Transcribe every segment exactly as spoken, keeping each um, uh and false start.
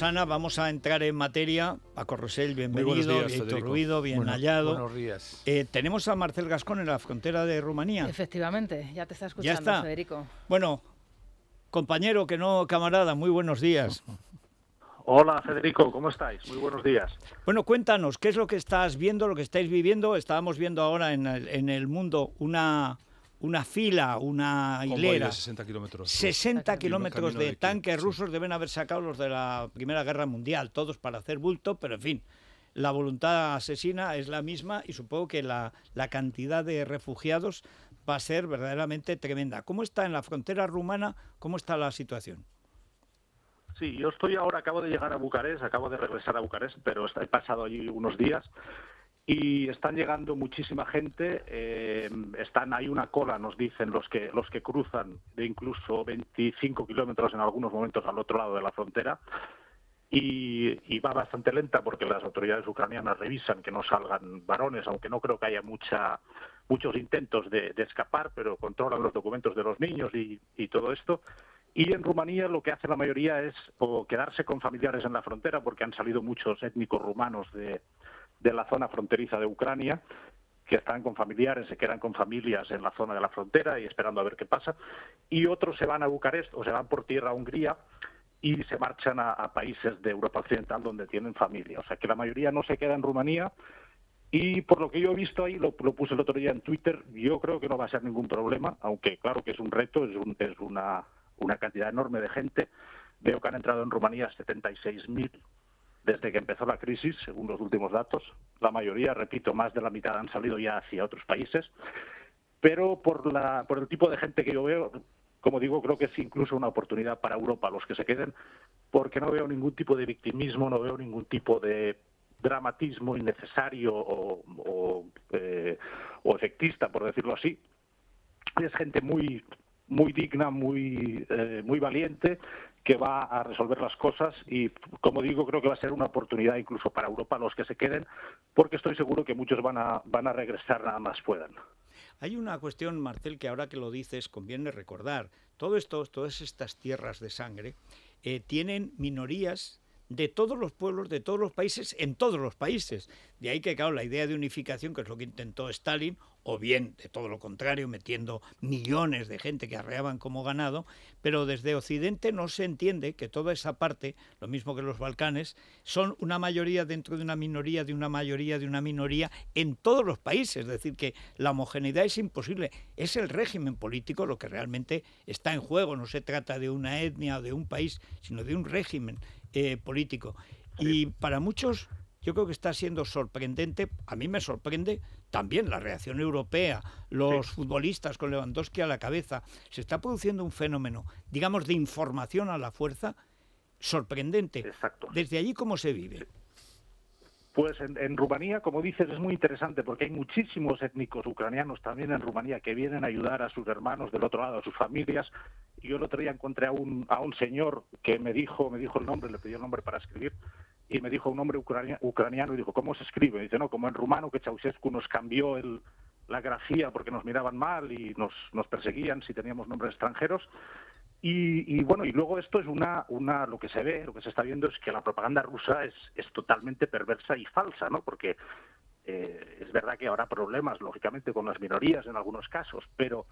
Rosana, vamos a entrar en materia. Paco Rosell, bienvenido. Víctor Ruido, bien bueno, hallado. Buenos días. Eh, tenemos a Marcel Gascón en la frontera de Rumanía. Efectivamente, ya te está escuchando, ya está. Federico. Bueno, compañero, que no camarada, muy buenos días. Hola, Federico, ¿cómo estáis? Muy buenos días. Bueno, cuéntanos, ¿qué es lo que estás viendo, lo que estáis viviendo? Estábamos viendo ahora en el, en el mundo una... Una fila, una hilera. De sesenta kilómetros. sesenta kilómetros de tanques rusos deben haber sacado los de la Primera Guerra Mundial, todos para hacer bulto, pero en fin, la voluntad asesina es la misma y supongo que la, la cantidad de refugiados va a ser verdaderamente tremenda. ¿Cómo está en la frontera rumana? ¿Cómo está la situación? Sí, yo estoy ahora, acabo de llegar a Bucarest, acabo de regresar a Bucarest, pero he pasado allí unos días. Y están llegando muchísima gente, eh, están hay una cola, nos dicen los que los que cruzan de incluso veinticinco kilómetros en algunos momentos al otro lado de la frontera, y, y va bastante lenta porque las autoridades ucranianas revisan que no salgan varones, aunque no creo que haya mucha muchos intentos de, de escapar, pero controlan los documentos de los niños y, y todo esto. Y en Rumanía lo que hace la mayoría es o quedarse con familiares en la frontera, porque han salido muchos étnicos rumanos de de la zona fronteriza de Ucrania, que están con familiares, se quedan con familias en la zona de la frontera y esperando a ver qué pasa, y otros se van a Bucarest o se van por tierra a Hungría y se marchan a, a países de Europa Occidental donde tienen familia. O sea, que la mayoría no se queda en Rumanía, y por lo que yo he visto ahí, lo, lo puse el otro día en Twitter, yo creo que no va a ser ningún problema, aunque claro que es un reto, es, un, es una, una cantidad enorme de gente. Veo que han entrado en Rumanía setenta y seis mil desde que empezó la crisis, según los últimos datos. La mayoría, repito, más de la mitad han salido ya hacia otros países. Pero por, la, por el tipo de gente que yo veo, como digo, creo que es incluso una oportunidad para Europa, los que se queden, porque no veo ningún tipo de victimismo, no veo ningún tipo de dramatismo innecesario o, o, eh, o efectista, por decirlo así. Es gente muy, muy digna, muy, eh, muy valiente, que va a resolver las cosas, y como digo, creo que va a ser una oportunidad incluso para Europa los que se queden, porque estoy seguro que muchos van a, van a regresar nada más puedan. Hay una cuestión, Marcel, que ahora que lo dices conviene recordar. Todo esto, todas estas tierras de sangre eh, tienen minorías de todos los pueblos, de todos los países, en todos los países. De ahí que, claro, la idea de unificación, que es lo que intentó Stalin, o bien, de todo lo contrario, metiendo millones de gente que arreaban como ganado, pero desde Occidente no se entiende que toda esa parte, lo mismo que los Balcanes, son una mayoría dentro de una minoría, de una mayoría, de una minoría, en todos los países. Es decir, que la homogeneidad es imposible. Es el régimen político lo que realmente está en juego. No se trata de una etnia o de un país, sino de un régimen eh, político. Y para muchos, yo creo que está siendo sorprendente, a mí me sorprende también la reacción europea, los sí. futbolistas con Lewandowski a la cabeza. Se está produciendo un fenómeno, digamos, de información a la fuerza sorprendente. Exacto. Desde allí, ¿cómo se vive? Pues en, en Rumanía, como dices, es muy interesante porque hay muchísimos étnicos ucranianos también en Rumanía que vienen a ayudar a sus hermanos del otro lado, a sus familias. Yo el otro día encontré a un, a un señor que me dijo, me dijo el nombre, le pedí el nombre para escribir, y me dijo un hombre ucrania, ucraniano, y dijo, ¿cómo se escribe? Y dice, no, como en rumano, que Ceausescu nos cambió el, la grafía porque nos miraban mal y nos, nos perseguían si teníamos nombres extranjeros. Y, y bueno, y luego esto es una, una, lo que se ve, lo que se está viendo es que la propaganda rusa es, es totalmente perversa y falsa, ¿no? Porque eh, es verdad que habrá problemas, lógicamente, con las minorías en algunos casos, pero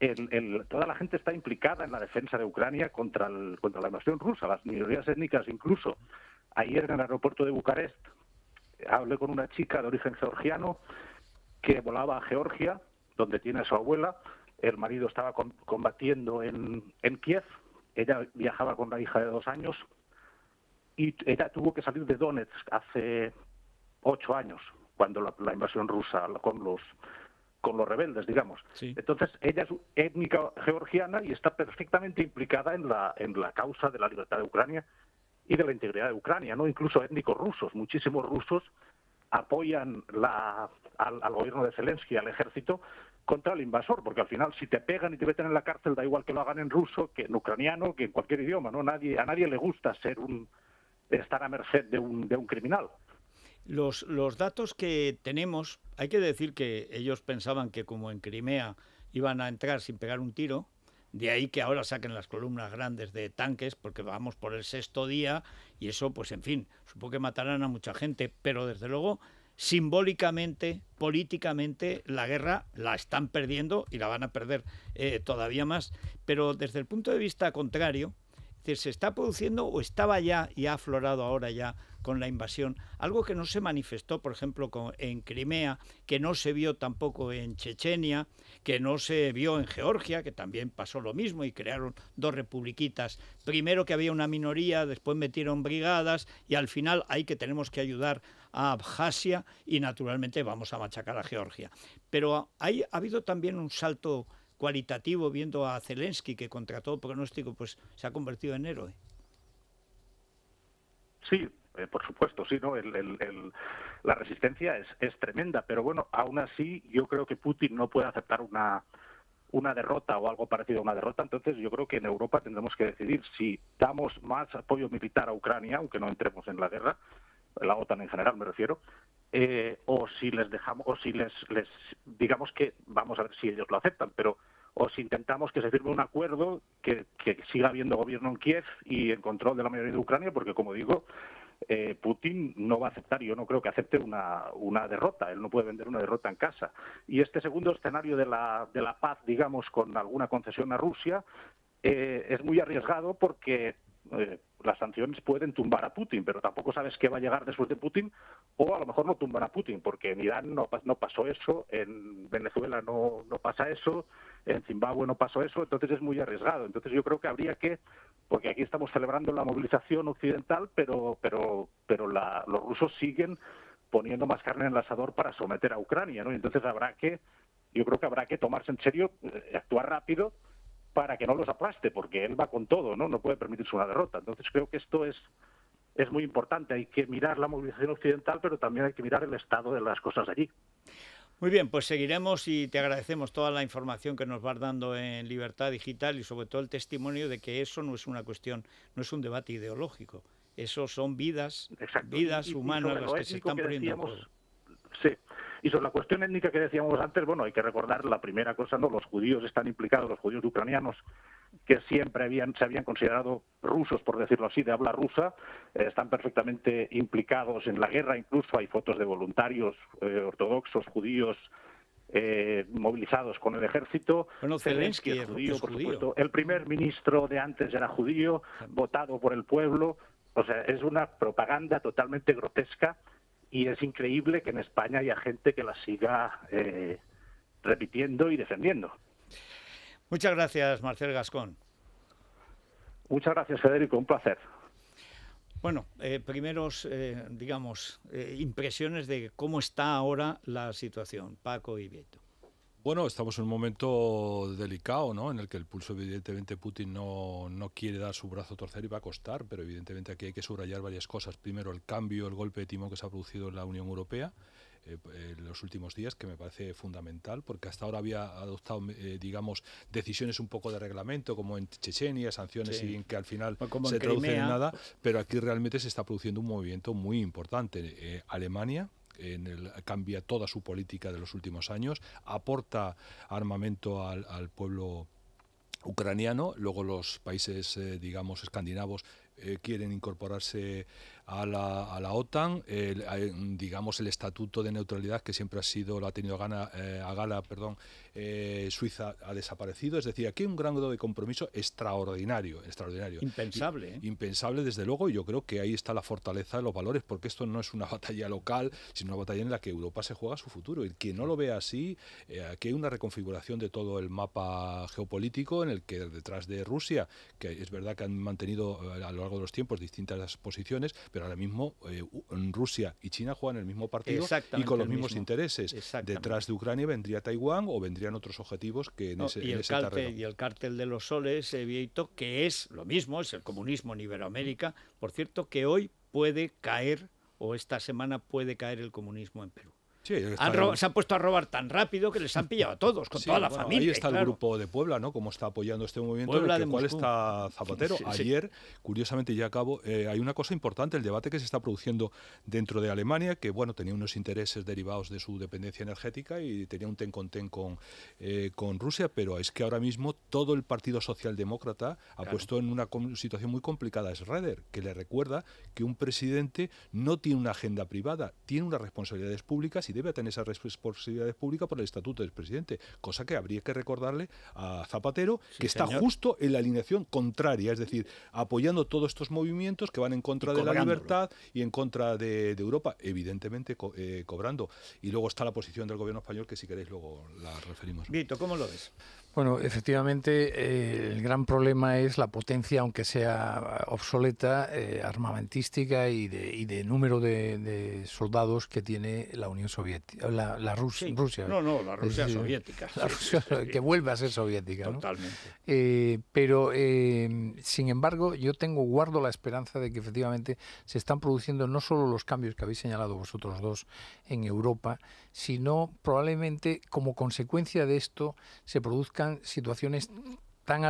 El, el, toda la gente está implicada en la defensa de Ucrania contra, el, contra la invasión rusa, las minorías étnicas incluso. Ayer en el aeropuerto de Bucarest hablé con una chica de origen georgiano que volaba a Georgia, donde tiene a su abuela. El marido estaba con, combatiendo en, en Kiev. Ella viajaba con la hija de dos años y ella tuvo que salir de Donetsk hace ocho años, cuando la, la invasión rusa con los... con los rebeldes, digamos. Sí. Entonces, ella es étnica georgiana y está perfectamente implicada en la, en la causa de la libertad de Ucrania y de la integridad de Ucrania, ¿no? Incluso étnicos rusos, muchísimos rusos apoyan la, al, al gobierno de Zelensky, al ejército, contra el invasor, porque al final si te pegan y te meten en la cárcel, da igual que lo hagan en ruso, que en ucraniano, que en cualquier idioma, ¿no? Nadie, a nadie le gusta ser un, estar a merced de un, de un criminal. Los, los datos que tenemos, hay que decir que ellos pensaban que como en Crimea iban a entrar sin pegar un tiro, De ahí que ahora saquen las columnas grandes de tanques, porque vamos por el sexto día y eso, pues en fin, supongo que matarán a mucha gente, pero desde luego, simbólicamente, políticamente, la guerra la están perdiendo y la van a perder eh, todavía más. Pero desde el punto de vista contrario, es decir, se está produciendo o estaba ya y ha aflorado ahora ya con la invasión, algo que no se manifestó, por ejemplo, con, en Crimea, que no se vio tampoco en Chechenia, que no se vio en Georgia, que también pasó lo mismo y crearon dos republiquitas. Primero que había una minoría, después metieron brigadas y al final hay que tenemos que ayudar a Abjasia y naturalmente vamos a machacar a Georgia. Pero hay, ha habido también un salto cualitativo viendo a Zelensky, que contra todo pronóstico pues se ha convertido en héroe. Sí, eh, por supuesto, sí, ¿no? El, el, el, la resistencia es, es tremenda, pero bueno, aún así yo creo que Putin no puede aceptar una, una derrota o algo parecido a una derrota, entonces yo creo que en Europa tendremos que decidir si damos más apoyo militar a Ucrania, aunque no entremos en la guerra, la OTAN en general me refiero, eh, o si les dejamos, o si les, les digamos que vamos a ver si ellos lo aceptan, pero o si intentamos que se firme un acuerdo que, que siga habiendo gobierno en Kiev y el control de la mayoría de Ucrania, porque como digo, eh, Putin no va a aceptar, yo no creo que acepte una, una derrota, él no puede vender una derrota en casa. Y este segundo escenario de la, de la paz, digamos, con alguna concesión a Rusia, eh, es muy arriesgado porque Eh, las sanciones pueden tumbar a Putin, pero tampoco sabes qué va a llegar después de Putin, o a lo mejor no tumban a Putin, porque en Irán no, no pasó eso, en Venezuela no, no pasa eso, en Zimbabue no pasó eso, entonces es muy arriesgado. Entonces yo creo que habría que, porque aquí estamos celebrando la movilización occidental, pero, pero, pero la, los rusos siguen poniendo más carne en el asador para someter a Ucrania, ¿no? Y entonces habrá que, yo creo que habrá que tomarse en serio, eh, actuar rápido, para que no los aplaste, porque él va con todo, ¿no? No puede permitirse una derrota. Entonces creo que esto es, es muy importante. Hay que mirar la movilización occidental, pero también hay que mirar el estado de las cosas allí. Muy bien, pues seguiremos y te agradecemos toda la información que nos vas dando en Libertad Digital y sobre todo el testimonio de que eso no es una cuestión, no es un debate ideológico. Eso son vidas, vidas humanas las que se están poniendo en juego. Sí. Y sobre la cuestión étnica que decíamos antes, bueno, hay que recordar la primera cosa, ¿no? Los judíos están implicados, los judíos ucranianos, que siempre habían, se habían considerado rusos, por decirlo así, de habla rusa, eh, están perfectamente implicados en la guerra, incluso hay fotos de voluntarios eh, ortodoxos, judíos, eh, movilizados con el ejército. Bueno, Zelensky es judío, por supuesto. El primer ministro de antes era judío, votado por el pueblo, o sea, es una propaganda totalmente grotesca. Y es increíble que en España haya gente que la siga eh, repitiendo y defendiendo. Muchas gracias, Marcel Gascón. Muchas gracias, Federico. Un placer. Bueno, eh, primeros, eh, digamos, eh, impresiones de cómo está ahora la situación. Paco y Vieto. Bueno, estamos en un momento delicado, ¿no? En el que el pulso, evidentemente, Putin no, no quiere dar su brazo a torcer y va a costar, pero evidentemente aquí hay que subrayar varias cosas. Primero, el cambio, el golpe de timón que se ha producido en la Unión Europea eh, en los últimos días, que me parece fundamental, porque hasta ahora había adoptado, eh, digamos, decisiones un poco de reglamento, como en Chechenia, sanciones sí. y en que al final como se traducen en nada, pero aquí realmente se está produciendo un movimiento muy importante. Eh, Alemania... En el, cambia toda su política de los últimos años, aporta armamento al, al pueblo ucraniano, luego los países, eh, digamos, escandinavos eh, quieren incorporarse a la, a la OTAN, eh, el, digamos, el estatuto de neutralidad que siempre ha sido, lo ha tenido gana, eh, a gala, perdón, eh, Suiza ha desaparecido, es decir, aquí hay un gran grado de compromiso extraordinario, extraordinario. Impensable. Y, ¿eh? Impensable, desde luego, y yo creo que ahí está la fortaleza de los valores, porque esto no es una batalla local, sino una batalla en la que Europa se juega su futuro, y quien no lo vea así, eh, aquí hay una reconfiguración de todo el mapa geopolítico, en el que detrás de Rusia, que es verdad que han mantenido a lo largo de los tiempos distintas posiciones, pero ahora mismo eh, Rusia y China juegan el mismo partido y con los mismos mismo. intereses. Detrás de Ucrania vendría Taiwán o vendrían otros objetivos que en no, ese, y en el ese cártel, terreno. Y el cártel de los soles, eh, Vieito, que es lo mismo, es el comunismo en Iberoamérica, por cierto, que hoy puede caer, o esta semana puede caer el comunismo en Perú. Sí, han se han puesto a robar tan rápido que les han pillado a todos, con sí, toda la bueno, familia. Ahí está claro. El grupo de Puebla, ¿no? Como está apoyando este movimiento, en el cual está Zapatero. Sí, sí. Ayer, curiosamente, ya acabo, eh, hay una cosa importante, el debate que se está produciendo dentro de Alemania, que, bueno, tenía unos intereses derivados de su dependencia energética y tenía un ten con ten con, eh, con Rusia, pero es que ahora mismo todo el Partido Socialdemócrata ha claro. puesto en una situación muy complicada a Schröder, que le recuerda que un presidente no tiene una agenda privada, tiene unas responsabilidades públicas y debe tener esas responsabilidades públicas por el estatuto del presidente, cosa que habría que recordarle a Zapatero, sí, que señor. Está justo en la alineación contraria, es decir, apoyando todos estos movimientos que van en contra de la libertad y en contra de, de Europa, evidentemente co eh, cobrando. Y luego está la posición del gobierno español, que si queréis luego la referimos. Vito, ¿cómo lo ves? Bueno, efectivamente, eh, el gran problema es la potencia, aunque sea obsoleta, eh, armamentística y de, y de número de, de soldados que tiene la Unión Soviética, la, la Rus sí. Rusia. No, no, la Rusia decir, soviética. La Rusia, sí, sí, sí. Que vuelve a ser soviética. Totalmente. ¿No? Eh, pero, eh, sin embargo, yo tengo, guardo la esperanza de que efectivamente se están produciendo no solo los cambios que habéis señalado vosotros dos en Europa, sino probablemente como consecuencia de esto se produzcan situaciones tan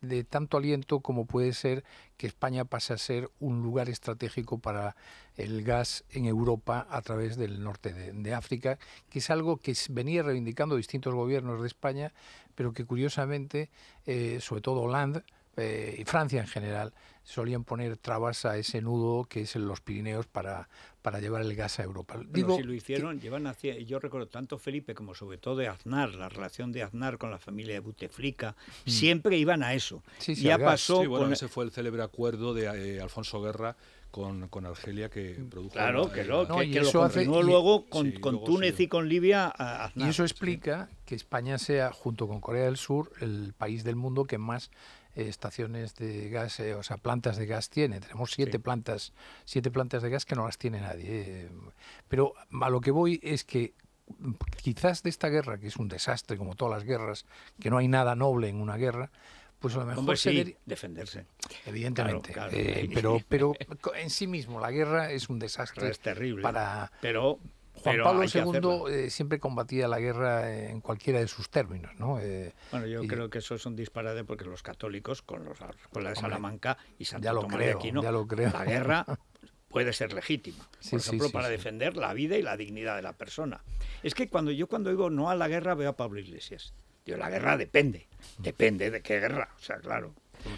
de tanto aliento como puede ser que España pase a ser un lugar estratégico para el gas en Europa a través del norte de, de África, que es algo que venía reivindicando distintos gobiernos de España, pero que curiosamente, eh, sobre todo Hollande, Eh, y Francia en general, solían poner trabas a ese nudo que es en los Pirineos para, para llevar el gas a Europa. Pero digo, si lo hicieron, que... llevan hacia, yo recuerdo tanto Felipe como sobre todo de Aznar, la relación de Aznar con la familia de Buteflika, mm. siempre iban a eso. Sí, sí, ya pasó sí, bueno, con... Ese fue el célebre acuerdo de eh, Alfonso Guerra Con, con Argelia, que produjo... Claro, una, que lo, no, que, que lo continuó hace, luego con, sí, con luego Túnez sí. y con Libia. A Aznar, y eso explica sí. que España sea, junto con Corea del Sur, el país del mundo que más eh, estaciones de gas, eh, o sea, plantas de gas tiene. Tenemos siete, sí. plantas, siete plantas de gas que no las tiene nadie. Eh. Pero a lo que voy es que quizás de esta guerra, que es un desastre como todas las guerras, que no hay nada noble en una guerra, pues a lo mejor... Hombre, sí, se der... defenderse. Evidentemente. Claro, claro. Eh, pero, pero en sí mismo la guerra es un desastre. Es terrible. Para... Pero, Juan pero Pablo segundo eh, siempre combatía la guerra en cualquiera de sus términos, ¿no? Eh, bueno, yo y... creo que eso es un disparate porque los católicos, con, los, con la de Salamanca y Santo Tomás de Aquino, ya lo creo. La guerra... puede ser legítima, por sí, ejemplo, sí, sí, para sí. defender la vida y la dignidad de la persona. Es que cuando yo cuando digo no a la guerra veo a Pablo Iglesias. Digo, la guerra depende, depende de qué guerra, o sea, claro.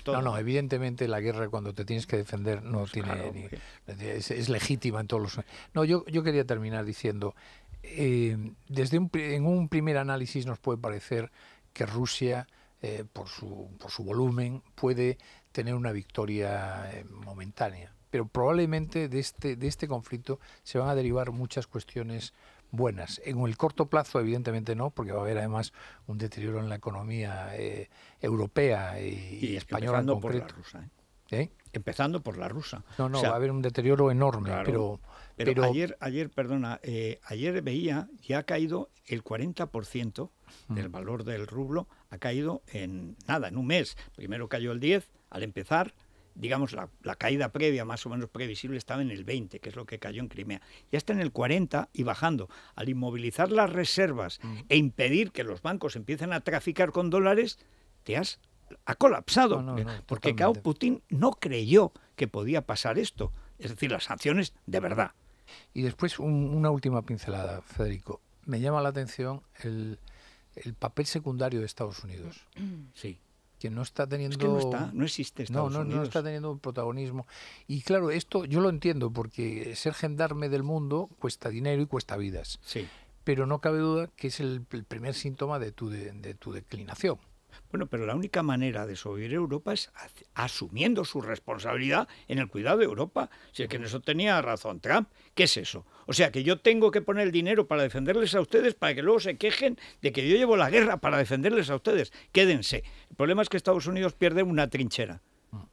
No, no, evidentemente la guerra cuando te tienes que defender no pues tiene claro, ni, porque... es, es legítima en todos los... No, yo, yo quería terminar diciendo, eh, desde un, en un primer análisis nos puede parecer que Rusia, eh, por, su, por su volumen, puede tener una victoria eh, momentánea. Pero probablemente de este, de este conflicto se van a derivar muchas cuestiones buenas. En el corto plazo, evidentemente no, porque va a haber además un deterioro en la economía eh, europea y, y española en concreto. Empezando por la rusa, ¿eh? ¿Eh? Empezando por la rusa. No, no, o sea, va a haber un deterioro enorme. Claro, pero, pero, pero ayer, ayer, perdona, eh, ayer veía que ha caído el cuarenta por ciento del valor del rublo, ha caído en nada, en un mes. Primero cayó el diez, al empezar... digamos, la, la caída previa, más o menos previsible, estaba en el veinte, que es lo que cayó en Crimea. Ya está en el cuarenta y bajando. Al inmovilizar las reservas mm. e impedir que los bancos empiecen a traficar con dólares, te has ha colapsado. No, no, no, porque claro, Putin no creyó que podía pasar esto. Es decir, las sanciones de verdad. Y después un, una última pincelada, Federico. Me llama la atención el, el papel secundario de Estados Unidos. Sí. Que no está teniendo... Es que no está, no existe Estados no, no, Unidos. No está teniendo un protagonismo. Y claro, esto yo lo entiendo, porque ser gendarme del mundo cuesta dinero y cuesta vidas. Sí. Pero no cabe duda que es el, el primer síntoma de tu, de, de tu declinación. Bueno, pero la única manera de sobrevivir a Europa es asumiendo su responsabilidad en el cuidado de Europa. Si es que en eso tenía razón Trump. ¿Qué es eso? O sea, que yo tengo que poner el dinero para defenderles a ustedes para que luego se quejen de que yo llevo la guerra para defenderles a ustedes. Quédense. El problema es que Estados Unidos pierde una trinchera.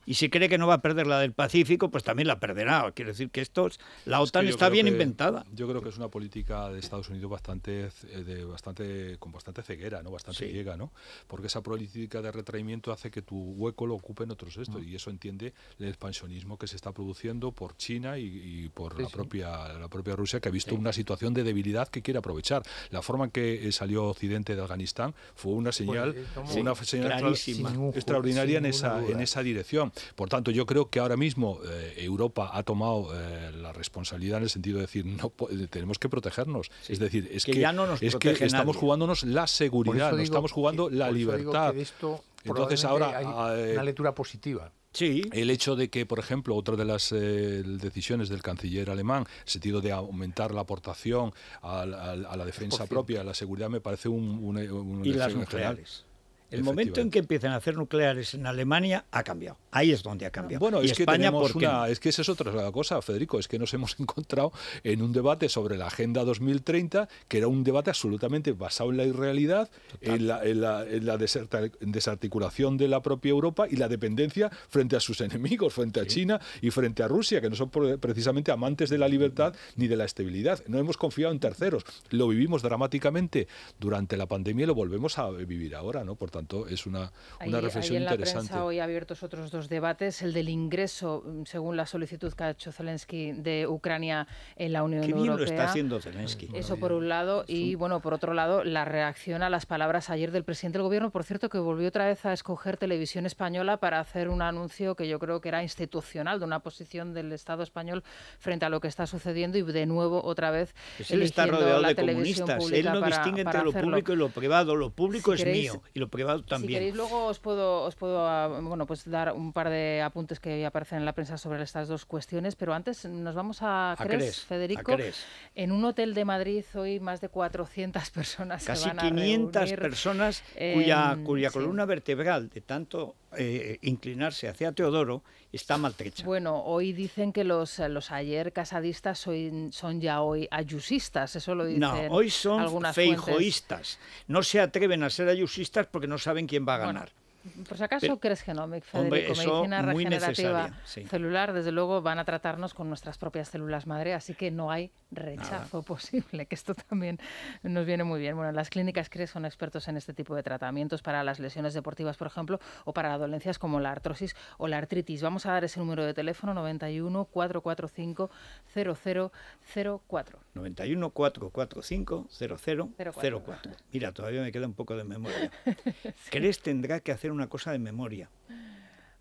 y si cree que no va a perder la del Pacífico, pues también la perderá. Quiero decir que esto, la OTAN está bien inventada. Yo creo que es una política de Estados Unidos bastante, de, bastante con bastante ceguera, no, bastante ciega, ¿no? Porque esa política de retraimiento hace que tu hueco lo ocupen otros esto, y eso entiende el expansionismo que se está produciendo por China y, y por sí, la, sí. propia, la propia Rusia, que ha visto sí. una situación de debilidad que quiere aprovechar. La forma en que salió Occidente de Afganistán fue una señal, pues, una sí, señal clarísima, extraordinaria en esa, en esa dirección. Por tanto, yo creo que ahora mismo eh, Europa ha tomado eh, la responsabilidad en el sentido de decir, no, tenemos que protegernos. Sí. Es decir, es que, que, ya no nos es que estamos jugándonos la seguridad, nos estamos jugando que, la libertad. Esto, entonces ahora hay una lectura positiva. Sí. El hecho de que, por ejemplo, otra de las eh, decisiones del canciller alemán, en el sentido de aumentar la aportación a, a, a la defensa propia, a la seguridad, me parece un... un, un y las nucleares. El momento en que empiezan a hacer nucleares en Alemania ha cambiado. Ahí es donde ha cambiado. Bueno, y es, España, que ¿por qué? Una, es que esa es otra cosa, Federico. Es que nos hemos encontrado en un debate sobre la Agenda dos mil treinta, que era un debate absolutamente basado en la irrealidad, en la, en la, en la deserta, desarticulación de la propia Europa y la dependencia frente a sus enemigos, frente a sí. China y frente a Rusia, que no son precisamente amantes de la libertad ni de la estabilidad. No hemos confiado en terceros. Lo vivimos dramáticamente durante la pandemia y lo volvemos a vivir ahora, ¿no? Por tanto, es una, una ahí, reflexión ahí en interesante. La prensa hoy ha abierto otros dos debates, el del ingreso, según la solicitud que ha hecho Zelensky, de Ucrania en la Unión Qué Europea. Qué bien lo está haciendo Zelensky. Eso por un lado, y bueno, por otro lado, la reacción a las palabras ayer del presidente del Gobierno, por cierto, que volvió otra vez a escoger Televisión Española para hacer un anuncio que yo creo que era institucional, de una posición del Estado español frente a lo que está sucediendo, y de nuevo, otra vez, pues él está rodeado de comunistas, él no para, distingue entre lo hacerlo. público y lo privado, lo público si es queréis, mío, y lo privado también. Si queréis, luego os puedo, os puedo bueno, pues dar un par de apuntes que aparecen en la prensa sobre estas dos cuestiones, pero antes nos vamos a, a Cres, Cres, Federico. A Cres. En un hotel de Madrid hoy más de cuatrocientas personas Casi se van a quinientas reunir, personas eh, cuya, cuya sí. columna vertebral de tanto eh, inclinarse hacia Teodoro está maltrecha. Bueno, hoy dicen que los, los ayer casadistas hoy, son ya hoy ayusistas, eso lo dicen No, hoy son feijoístas. No se atreven a ser ayusistas porque no saben quién va a ganar. Bueno. Por si acaso, ¿crees Genomic, Federico? Hombre, medicina regenerativa sí. celular, desde luego van a tratarnos con nuestras propias células madre, así que no hay rechazo Nada. posible, que esto también nos viene muy bien. Bueno, las clínicas Cres son expertos en este tipo de tratamientos para las lesiones deportivas, por ejemplo, o para dolencias como la artrosis o la artritis. Vamos a dar ese número de teléfono, noventa y uno, cuatrocientos cuarenta y cinco, cero cero cero cuatro. noventa y uno, cuatrocientos cuarenta y cinco, cero cero cero cuatro. Mira, todavía me queda un poco de memoria. sí. Cres tendrá que hacer una cosa de memoria.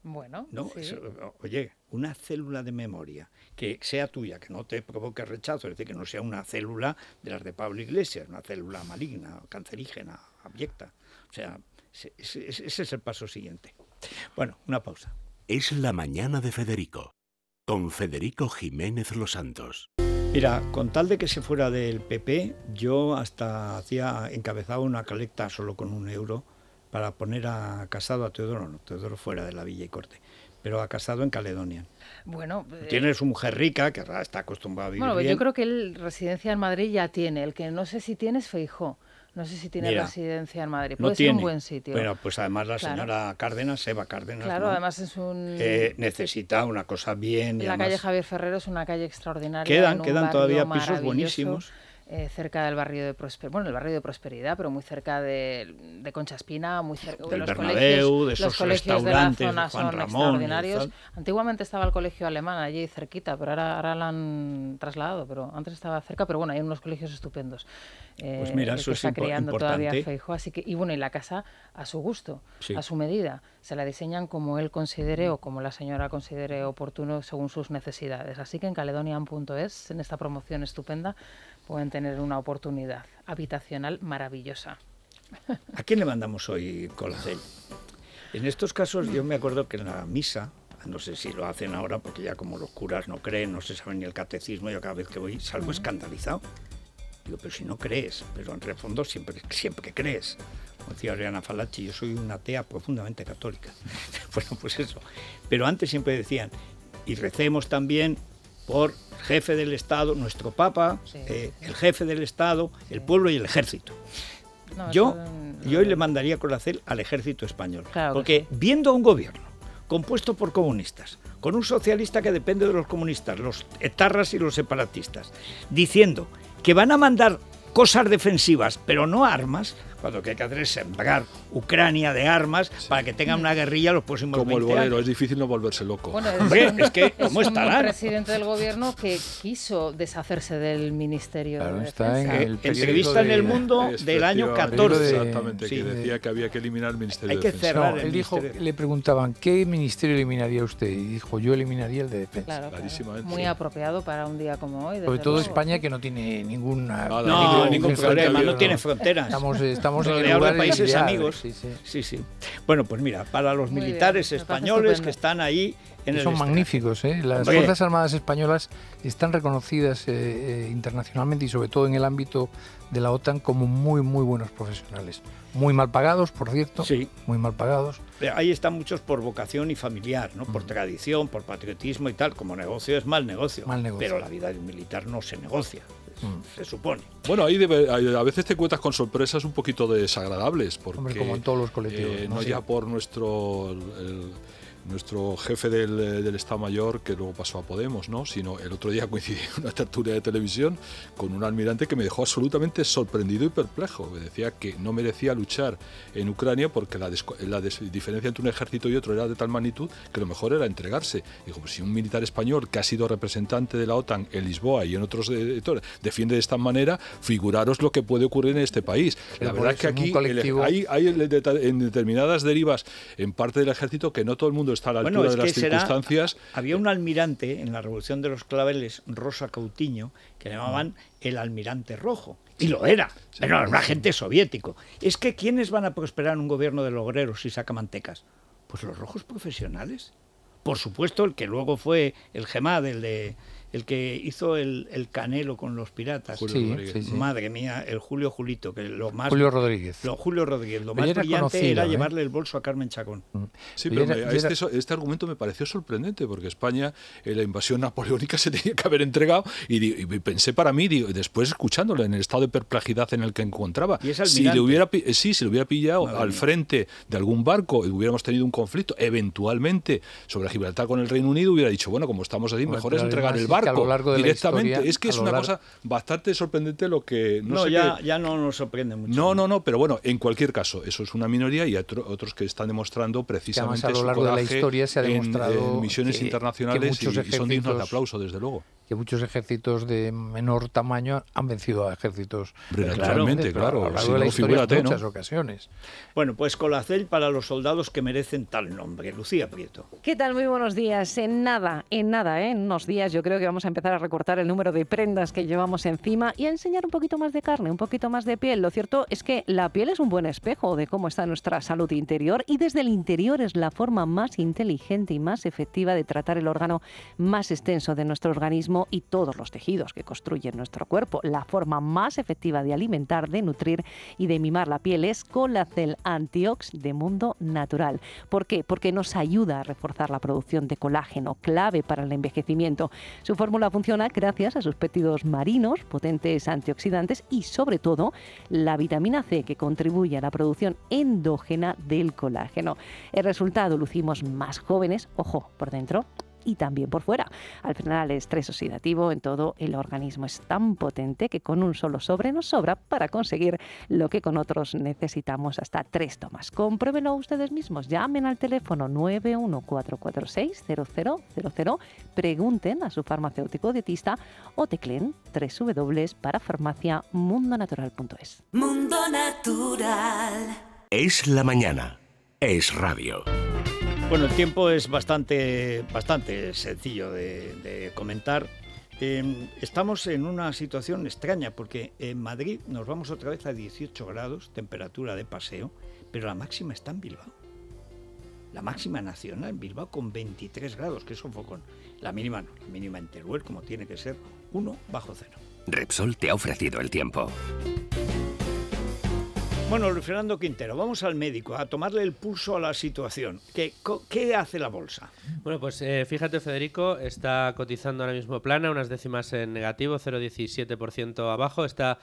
Bueno, no, sí. eso, oye, una célula de memoria que sea tuya, que no te provoque rechazo, es decir, que no sea una célula de las de Pablo Iglesias, una célula maligna, cancerígena, abyecta. O sea, ese, ese es el paso siguiente. Bueno, una pausa. Es la mañana de Federico, con Federico Jiménez Los Santos. Mira, con tal de que se fuera del P P, yo hasta hacía encabezaba una colecta solo con un euro para poner a Casado, a Teodoro, no, Teodoro fuera de la Villa y Corte, pero a Casado en Caledonia. Bueno, tiene su mujer rica, que está acostumbrada a vivir bueno, bien. Yo creo que él residencia en Madrid ya tiene, el que no sé si tiene es Feijóo. No sé si tiene Mira, residencia en Madrid, puede no ser tiene, un buen sitio. Pero pues además la claro. señora Cárdenas, Eva Cárdenas, claro, ¿no? además es un... Eh, necesita una cosa bien. La y además... calle Javier Ferrero es una calle extraordinaria. Quedan, quedan todavía pisos buenísimos. Eh, cerca del barrio de Prosperidad, bueno, el barrio de Prosperidad, pero muy cerca de, de Concha Espina, muy cerca del de los Bernabéu, colegios, de esos los colegios de la zona Juan son Ramón, extraordinarios. Antiguamente estaba el colegio alemán allí cerquita, pero ahora, ahora lo han trasladado, pero antes estaba cerca, pero bueno, hay unos colegios estupendos. Eh, pues mira, eso está es creando importante. Todavía Feijóo, así que y bueno, y la casa a su gusto, sí. a su medida, se la diseñan como él considere o como la señora considere oportuno según sus necesidades. Así que en caledonian punto es, en esta promoción estupenda, pueden tener una oportunidad habitacional maravillosa. ¿A quién le mandamos hoy colacel? En estos casos yo me acuerdo que en la misa, no sé si lo hacen ahora porque ya como los curas no creen, no se sabe ni el catecismo, yo cada vez que voy salgo uh-huh. escandalizado. Digo, pero si no crees, pero en el fondo siempre, siempre crees. Como decía Oriana Falachi, yo soy una atea profundamente católica. Bueno, pues eso. Pero antes siempre decían, y recemos también por jefe del Estado, nuestro Papa, sí, eh, sí. el jefe del Estado, sí. el pueblo y el ejército. No, yo, no, no, no. yo hoy le mandaría colacel al ejército español, claro porque sí. viendo a un gobierno compuesto por comunistas, con un socialista que depende de los comunistas, los etarras y los separatistas, diciendo que van a mandar cosas defensivas, pero no armas, cuando lo que hay que hacer es sembrar Ucrania de armas, sí, para que tengan una guerrilla los próximos como veinte años. Como el bolero, años. Es difícil no volverse loco. Bueno, es, Hombre, un, es que, ¿cómo es estarán? Un presidente del gobierno que quiso deshacerse del Ministerio claro, de Defensa. Está en el Entrevista de, en El Mundo de, del año catorce. Exactamente, sí, que decía que había que eliminar el Ministerio hay que de Defensa. Cerrar no, el dijo, le preguntaban, ¿qué ministerio eliminaría usted? Y dijo, yo eliminaría el de Defensa. Claro, clarísimamente. Muy sí. apropiado para un día como hoy. Sobre todo luego. España, que no tiene ninguna... Nada, no, ningún, ningún problema, no tiene fronteras. Estamos, estamos de países ideal, amigos. Sí sí. sí, sí. Bueno, pues mira, para los Muy militares bien, españoles que están ahí... En el son extra. magníficos, ¿eh? Las Oye. Fuerzas Armadas Españolas están reconocidas eh, internacionalmente y sobre todo en el ámbito de la OTAN como muy, muy buenos profesionales. Muy mal pagados, por cierto, sí. muy mal pagados. Pero ahí están muchos por vocación y familiar, ¿no? Por mm. tradición, por patriotismo y tal. Como negocio es mal negocio. Mal negocio. Pero la vida del militar no se negocia, mm. se supone. Bueno, ahí debe, a veces te cuentas con sorpresas un poquito desagradables. Porque, Hombre, como en todos los colectivos. Eh, no no sí. ya por nuestro... El, nuestro jefe del, del Estado Mayor, que luego pasó a Podemos, ¿no? Sino el otro día coincidí en una tertulia de televisión con un almirante que me dejó absolutamente sorprendido y perplejo. Me decía que no merecía luchar en Ucrania porque la, la diferencia entre un ejército y otro era de tal magnitud que lo mejor era entregarse. Digo, pues si un militar español que ha sido representante de la OTAN en Lisboa y en otros sectores defiende de esta manera, figuraros lo que puede ocurrir en este país. Pero la verdad es que aquí el, hay, hay en determinadas derivas en parte del ejército que no todo el mundo está a la altura bueno, es de las que circunstancias. Será, había un almirante en la Revolución de los Claveles, Rosa Cautiño, que le llamaban el almirante rojo. Y lo era, sí, pero era un agente soviético. Es que ¿quiénes van a prosperar en un gobierno de logreros y sacamantecas? Pues los rojos profesionales. Por supuesto, el que luego fue el G M A D, el de... El que hizo el, el Canelo con los piratas. Sí, sí, sí. Madre mía, el Julio Julito. Que lo más, Julio Rodríguez. Lo, Julio Rodríguez. Lo más era brillante conocido, era ¿eh? llevarle el bolso a Carmen Chacón. Sí, pero, pero era, me, era... este, este argumento me pareció sorprendente, porque España, eh, la invasión napoleónica se tenía que haber entregado, y, y pensé para mí, digo, después escuchándolo, en el estado de perplejidad en el que encontraba. ¿Y si le hubiera, eh, sí, si le hubiera pillado Madre al mía. frente de algún barco y hubiéramos tenido un conflicto, eventualmente, sobre Gibraltar con el Reino Unido, hubiera dicho, bueno, como estamos así, mejor es entregar el barco. A lo largo de directamente. La historia, es que es una largo... cosa bastante sorprendente lo que... No, no sé ya, que... ya no nos sorprende mucho. No, no, no, pero bueno, en cualquier caso, eso es una minoría y otro, otros que están demostrando precisamente que a lo largo de la historia se ha demostrado en, en misiones que, internacionales que y, y son dignos de aplauso, desde luego. Que muchos ejércitos de menor tamaño han vencido a ejércitos... Realmente, claro, a lo largo si de la no, historia figúrate, en muchas ¿no? ocasiones. Bueno, pues Colacel para los soldados que merecen tal nombre. Lucía Prieto. ¿Qué tal? Muy buenos días. En nada, en nada, ¿eh? en unos días yo creo que vamos a empezar a recortar el número de prendas que llevamos encima y a enseñar un poquito más de carne, un poquito más de piel. Lo cierto es que la piel es un buen espejo de cómo está nuestra salud interior y desde el interior es la forma más inteligente y más efectiva de tratar el órgano más extenso de nuestro organismo y todos los tejidos que construyen nuestro cuerpo. La forma más efectiva de alimentar, de nutrir y de mimar la piel es Colacel Antiox de Mundo Natural. ¿Por qué? Porque nos ayuda a reforzar la producción de colágeno, clave para el envejecimiento. Su fórmula funciona gracias a sus péptidos marinos, potentes antioxidantes y sobre todo la vitamina C, que contribuye a la producción endógena del colágeno. El resultado, lucimos más jóvenes, ojo, por dentro y también por fuera. Al final, el estrés oxidativo en todo el organismo es tan potente que con un solo sobre nos sobra para conseguir lo que con otros necesitamos hasta tres tomas. Compruébenlo ustedes mismos. Llamen al teléfono nueve uno cuatro cuatro seis cero cero cero cero, pregunten a su farmacéutico dietista o tecleen doble u doble u doble u punto parafarmaciamundonatural punto es. Mundo Natural. Es la mañana. Es radio. Bueno, el tiempo es bastante, bastante sencillo de, de comentar. Eh, estamos en una situación extraña porque en Madrid nos vamos otra vez a dieciocho grados, temperatura de paseo, pero la máxima está en Bilbao. La máxima nacional en Bilbao con veintitrés grados, que es un focón. La mínima no, la mínima en Teruel, como tiene que ser, uno bajo cero. Repsol te ha ofrecido el tiempo. Bueno, Luis Fernando Quintero, vamos al médico a tomarle el pulso a la situación. ¿Qué, qué hace la bolsa? Bueno, pues eh, fíjate, Federico, está cotizando ahora mismo plana, unas décimas en negativo, cero coma diecisiete por ciento abajo, está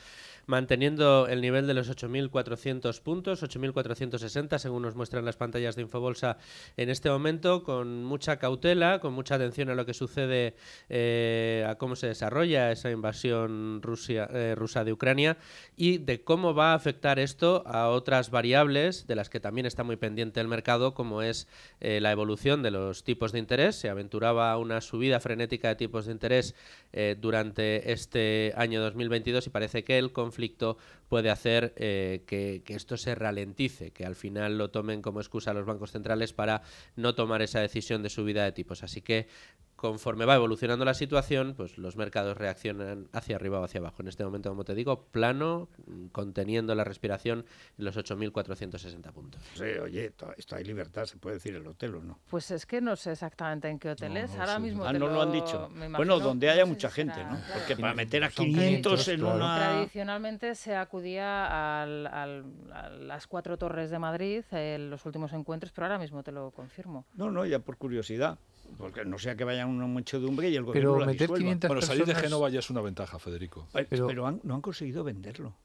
manteniendo el nivel de los ocho mil cuatrocientos puntos, ocho mil cuatrocientos sesenta según nos muestran las pantallas de Infobolsa en este momento, con mucha cautela, con mucha atención a lo que sucede, eh, a cómo se desarrolla esa invasión Rusia, eh, rusa de Ucrania, y de cómo va a afectar esto a otras variables de las que también está muy pendiente el mercado, como es eh, la evolución de los tipos de interés. Se aventuraba una subida frenética de tipos de interés eh, durante este año dos mil veintidós y parece que el conflicto puede hacer eh, que, que esto se ralentice, que al final lo tomen como excusa los bancos centrales para no tomar esa decisión de subida de tipos. Así que conforme va evolucionando la situación, pues los mercados reaccionan hacia arriba o hacia abajo. En este momento, como te digo, plano, conteniendo la respiración en los ocho mil cuatrocientos sesenta puntos. Sí, oye, esto hay libertad, se puede decir el hotel o no. Pues es que no sé exactamente en qué hotel es, no, ahora sí. mismo ah, te no lo, lo han dicho. Imagino, bueno, donde haya no mucha gente, será, ¿no? Claro. Porque para meter a quinientos en una... Tradicionalmente se acudía al, al, a las cuatro torres de Madrid en los últimos encuentros, pero ahora mismo te lo confirmo. No, no, ya por curiosidad. Porque no sea que vayan una muchedumbre y el gobierno pero la meter quinientas bueno, salir personas... de Génova ya es una ventaja, Federico. Pero, pero, pero han, no han conseguido venderlo.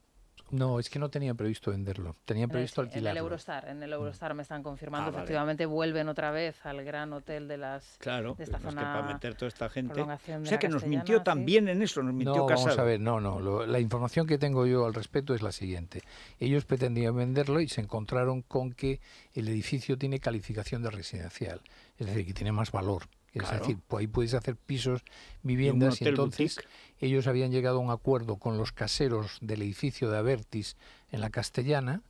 No, es que no tenían previsto venderlo, tenían previsto alquilarlo. En el Eurostar, en el Eurostar me están confirmando, ah, efectivamente vale. Vuelven otra vez al gran hotel de las claro, de esta zona. Claro, es que para meter toda esta gente. O sea que nos mintió ¿sí? también en eso, nos mintió no, Casado. Vamos a ver, no, no, lo, la información que tengo yo al respecto es la siguiente. Ellos pretendían venderlo y se encontraron con que el edificio tiene calificación de residencial, es decir, que tiene más valor. Es claro. decir, pues ahí puedes hacer pisos, viviendas, y, y entonces boutique. Ellos habían llegado a un acuerdo con los caseros del edificio de Abertis en la Castellana.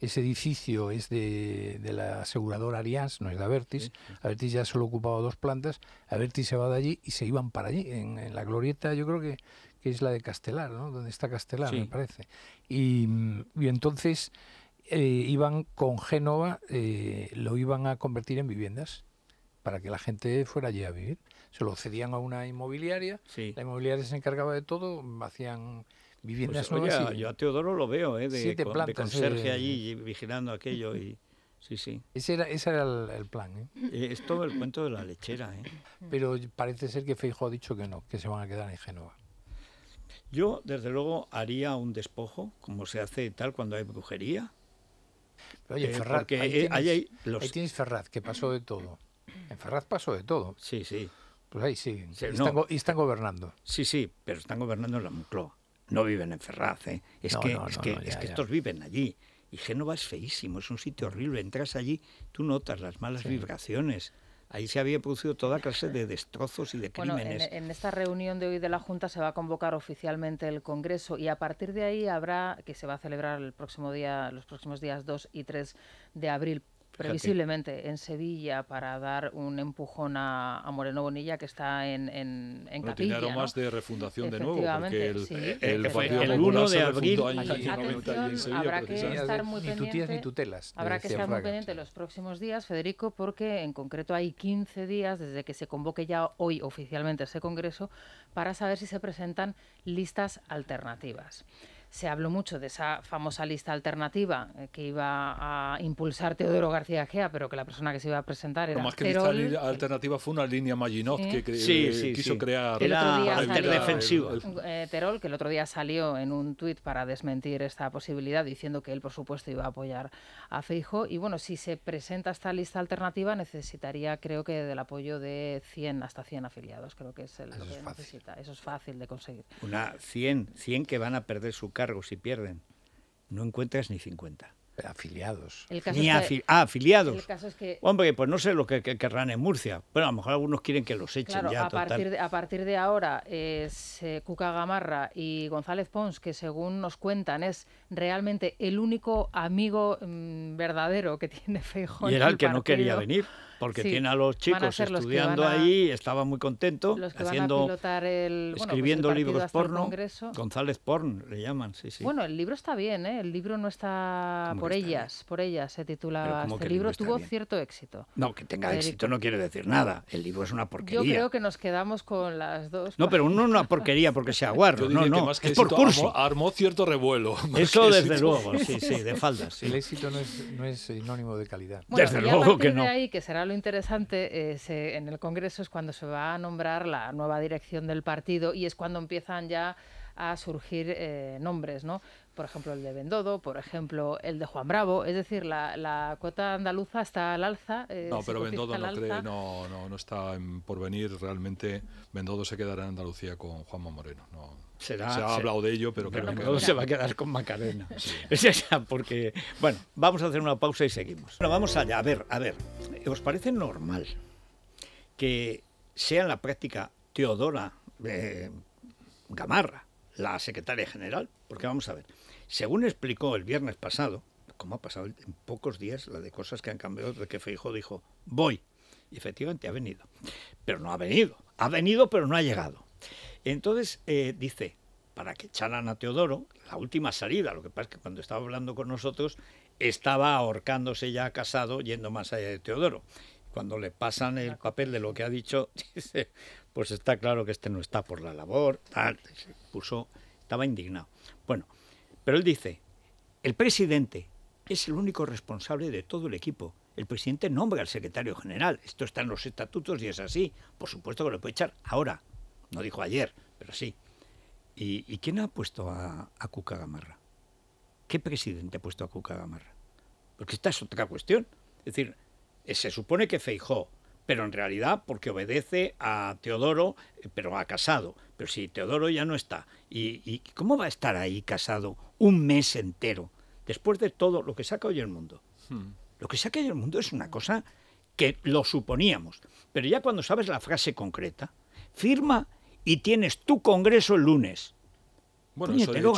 Ese edificio es de, de la aseguradora Allianz, no es de Abertis. Sí, sí. Abertis ya solo ocupaba dos plantas, Abertis se va de allí y se iban para allí, en, en la glorieta, yo creo que, que es la de Castelar, ¿no? Donde está Castelar, sí. me parece. Y, y entonces eh, iban con Génova, eh, lo iban a convertir en viviendas, para que la gente fuera allí a vivir. Se lo cedían a una inmobiliaria, sí. la inmobiliaria se encargaba de todo, hacían viviendas pues, nuevas. Oye, y yo a Teodoro lo veo, ¿eh? de, siete con, plantas, de conserje eh, allí vigilando aquello. y sí, sí. Ese era, ese era el, el plan. ¿eh? Es todo el cuento de la lechera. ¿eh? Pero parece ser que Feijóo ha dicho que no, que se van a quedar en Génova. Yo, desde luego, haría un despojo, como se hace y tal cuando hay brujería. Pero oye, eh, Ferraz, porque ahí, tienes, ahí, hay los... ahí tienes Ferraz, que pasó de todo. En Ferraz pasó de todo. Sí, sí. Pues ahí siguen. Sí, y, están no. go y están gobernando. Sí, sí, pero están gobernando en la Moncloa. No viven en Ferraz, ¿eh? Es no, que, no, es no, que, no, ya, es que estos viven allí. Y Génova es feísimo, es un sitio horrible. Entras allí, tú notas las malas sí. vibraciones. Ahí se había producido toda clase de destrozos y de crímenes. Bueno, en, en esta reunión de hoy de la Junta se va a convocar oficialmente el Congreso y a partir de ahí habrá, que se va a celebrar el próximo día, los próximos días dos y tres de abril, previsiblemente en Sevilla, para dar un empujón a, a Moreno Bonilla, que está en, en, en bueno, Capilla. Tiene aromas ¿no? de refundación de nuevo, porque el, sí, el, el, el uno de abril habrá que estar muy pendiente de los próximos días, Federico, porque en concreto hay quince días desde que se convoque ya hoy oficialmente ese Congreso para saber si se presentan listas alternativas. Se habló mucho de esa famosa lista alternativa que iba a impulsar Teodoro García Egea, pero que la persona que se iba a presentar era... Lo más que Terol, lista alternativa fue una línea Maginot ¿Eh? que sí, sí, quiso sí. crear... El otro día salió, defensivo. Eh, Terol, que el otro día salió en un tuit para desmentir esta posibilidad, diciendo que él, por supuesto, iba a apoyar a Feijóo. Y bueno, si se presenta esta lista alternativa, necesitaría, creo que, del apoyo de cien, hasta cien afiliados. Creo que es lo Eso que es necesita. Eso es fácil de conseguir. Una cien, cien que van a perder su cargo si pierden, no encuentras ni cincuenta. Afiliados. El caso ni es que, afi ah, afiliados. El caso es que, Hombre, pues no sé lo que, que querrán en Murcia. Bueno, a lo mejor algunos quieren que los echen claro, ya. A, total. Partir de, a partir de ahora es eh, Cuca Gamarra y González Pons, que según nos cuentan es realmente el único amigo mmm, verdadero que tiene Feijóo. Y era el, el que partido. no quería venir. Porque sí, tiene a los chicos estudiando los a, ahí, estaba muy contento, haciendo, el, escribiendo bueno, pues libros porno, González Porn le llaman, sí, sí. Bueno, el libro está bien, ¿eh? El libro no está por ellas, está por ellas se titulaba este el libro, tuvo bien? cierto éxito. No, que tenga Federico. éxito no quiere decir nada, el libro es una porquería. Yo creo que nos quedamos con las dos. No, pero uno no una porquería porque sea guarro, no, no, que que es por curso. Armó, armó cierto revuelo. Eso desde éxito. luego, sí, sí, de faldas. Sí. El éxito no es, no es sinónimo de calidad. Bueno, desde luego que no. Lo interesante es, eh, en el Congreso es cuando se va a nombrar la nueva dirección del partido y es cuando empiezan ya a surgir eh, nombres, ¿no? Por ejemplo, el de Bendodo, por ejemplo, el de Juan Bravo. Es decir, la, la cuota andaluza está al alza. Eh, no, pero Bendodo no, cree, no, no, no está en porvenir. Realmente Bendodo se quedará en Andalucía con Juanma Moreno. No. Será, se ha hablado se, de ello, pero, pero creo no, que... se va a quedar con Macarena. Sí. Porque, bueno, vamos a hacer una pausa y seguimos. Bueno, vamos allá. A ver, a ver, ¿os parece normal que sea en la práctica Teodora eh, Gamarra la secretaria general? Porque vamos a ver, según explicó el viernes pasado, como ha pasado en pocos días la de cosas que han cambiado desde que Feijóo dijo, voy, y efectivamente ha venido, pero no ha venido, ha venido pero no ha llegado. Entonces eh, dice, para que echaran a Teodoro, la última salida, lo que pasa es que cuando estaba hablando con nosotros estaba ahorcándose ya Casado yendo más allá de Teodoro. Cuando le pasan el papel de lo que ha dicho, dice, pues está claro que este no está por la labor, tal, se puso, estaba indignado. Bueno, pero él dice, el presidente es el único responsable de todo el equipo. El presidente nombra al secretario general, esto está en los estatutos y es así. Por supuesto que lo puede echar ahora, no dijo ayer, pero sí. ¿Y, y quién ha puesto a, a Cuca Gamarra? ¿Qué presidente ha puesto a Cuca Gamarra? Porque esta es otra cuestión, es decir... Se supone que Feijóo, pero en realidad porque obedece a Teodoro, pero a Casado. Pero si Teodoro ya no está, ¿y, y cómo va a estar ahí Casado un mes entero? Después de todo lo que saca hoy el mundo. Hmm. Lo que saca hoy el mundo es una cosa que lo suponíamos. Pero ya cuando sabes la frase concreta, firma y tienes tu congreso el lunes. Bueno, eso de, hecho,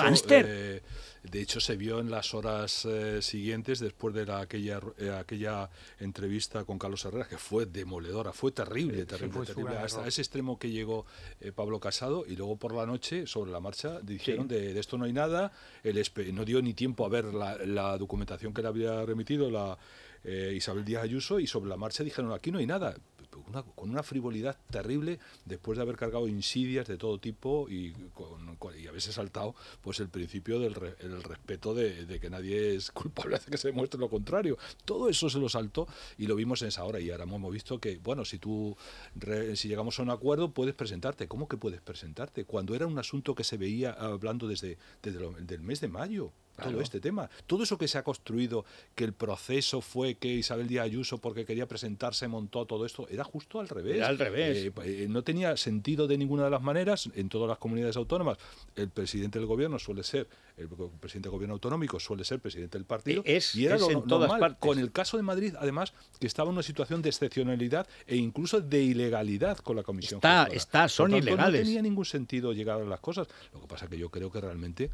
eh, de hecho se vio en las horas eh, siguientes después de la, aquella eh, aquella entrevista con Carlos Herrera, que fue demoledora, fue terrible, eh, terrible, fue terrible hasta ese extremo que llegó eh, Pablo Casado, y luego por la noche, sobre la marcha, dijeron sí. de, de esto no hay nada, el no dio ni tiempo a ver la, la documentación que le había remitido la eh, Isabel Díaz Ayuso, y sobre la marcha dijeron aquí no hay nada. Una, con una frivolidad terrible después de haber cargado insidias de todo tipo y, con, con, y haberse saltado pues el principio del re, el respeto de, de que nadie es culpable de que se demuestre lo contrario. Todo eso se lo saltó y lo vimos en esa hora, y ahora hemos visto que, bueno, si tú re, si llegamos a un acuerdo puedes presentarte. ¿Cómo que puedes presentarte? Cuando era un asunto que se veía hablando desde, desde lo, del mes de mayo. Todo claro. este tema, todo eso que se ha construido, que el proceso fue que Isabel Díaz Ayuso, porque quería presentarse, montó todo esto, era justo al revés. Era al revés. Eh, eh, no tenía sentido de ninguna de las maneras en todas las comunidades autónomas. El presidente del gobierno suele ser, el presidente del gobierno autonómico suele ser presidente del partido. Es, y era es lo, en lo todas normal. Partes. Con el caso de Madrid, además, que estaba en una situación de excepcionalidad e incluso de ilegalidad con la comisión. Está, está, son tanto, ilegales. No tenía ningún sentido llegar a las cosas. Lo que pasa es que yo creo que realmente...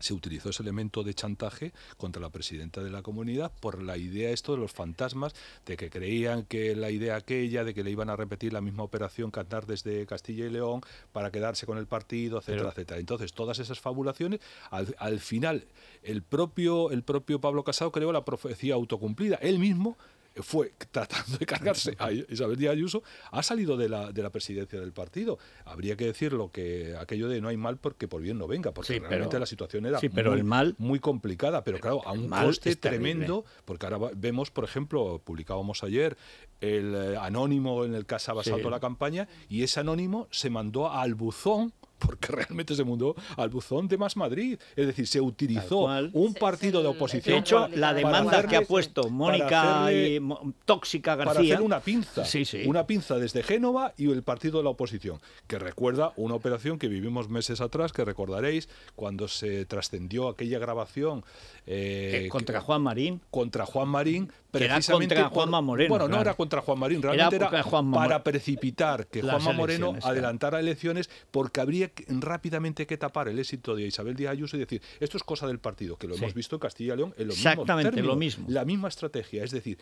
se utilizó ese elemento de chantaje contra la presidenta de la comunidad por la idea esto de los fantasmas, de que creían que la idea aquella, de que le iban a repetir la misma operación Aznar desde Castilla y León para quedarse con el partido, etcétera, Pero... etcétera. Entonces, todas esas fabulaciones, al, al final, el propio, el propio Pablo Casado creó la profecía autocumplida, él mismo... fue tratando de cargarse a Isabel Díaz Ayuso, ha salido de la, de la presidencia del partido. Habría que decirlo, que aquello de no hay mal porque por bien no venga, porque sí, realmente pero, la situación era sí, pero muy, el mal, muy complicada, pero, pero claro, a un coste tremendo, porque ahora vemos, por ejemplo, publicábamos ayer el eh, anónimo en el que se ha basado sí. toda la campaña, y ese anónimo se mandó al buzón, porque realmente se mudó al buzón de Más Madrid. Es decir, se utilizó un partido de oposición. De hecho, la demanda hacerle, que ha puesto Mónica hacerle, y Mo Tóxica García... Para hacer una pinza. Sí, sí. Una pinza desde Génova y el partido de la oposición. Que recuerda una operación que vivimos meses atrás, que recordaréis, cuando se trascendió aquella grabación... Eh, contra que, Juan Marín. Contra Juan Marín. Precisamente era contra por, Juanma Moreno. Bueno, no claro. era contra Juan Marín. Realmente era, era para precipitar que Juanma Moreno adelantara claro. elecciones, porque habría rápidamente que tapar el éxito de Isabel Díaz Ayuso y decir, esto es cosa del partido, que lo sí. hemos visto en Castilla y León en los Exactamente, mismos términos, lo mismo. La misma estrategia, es decir,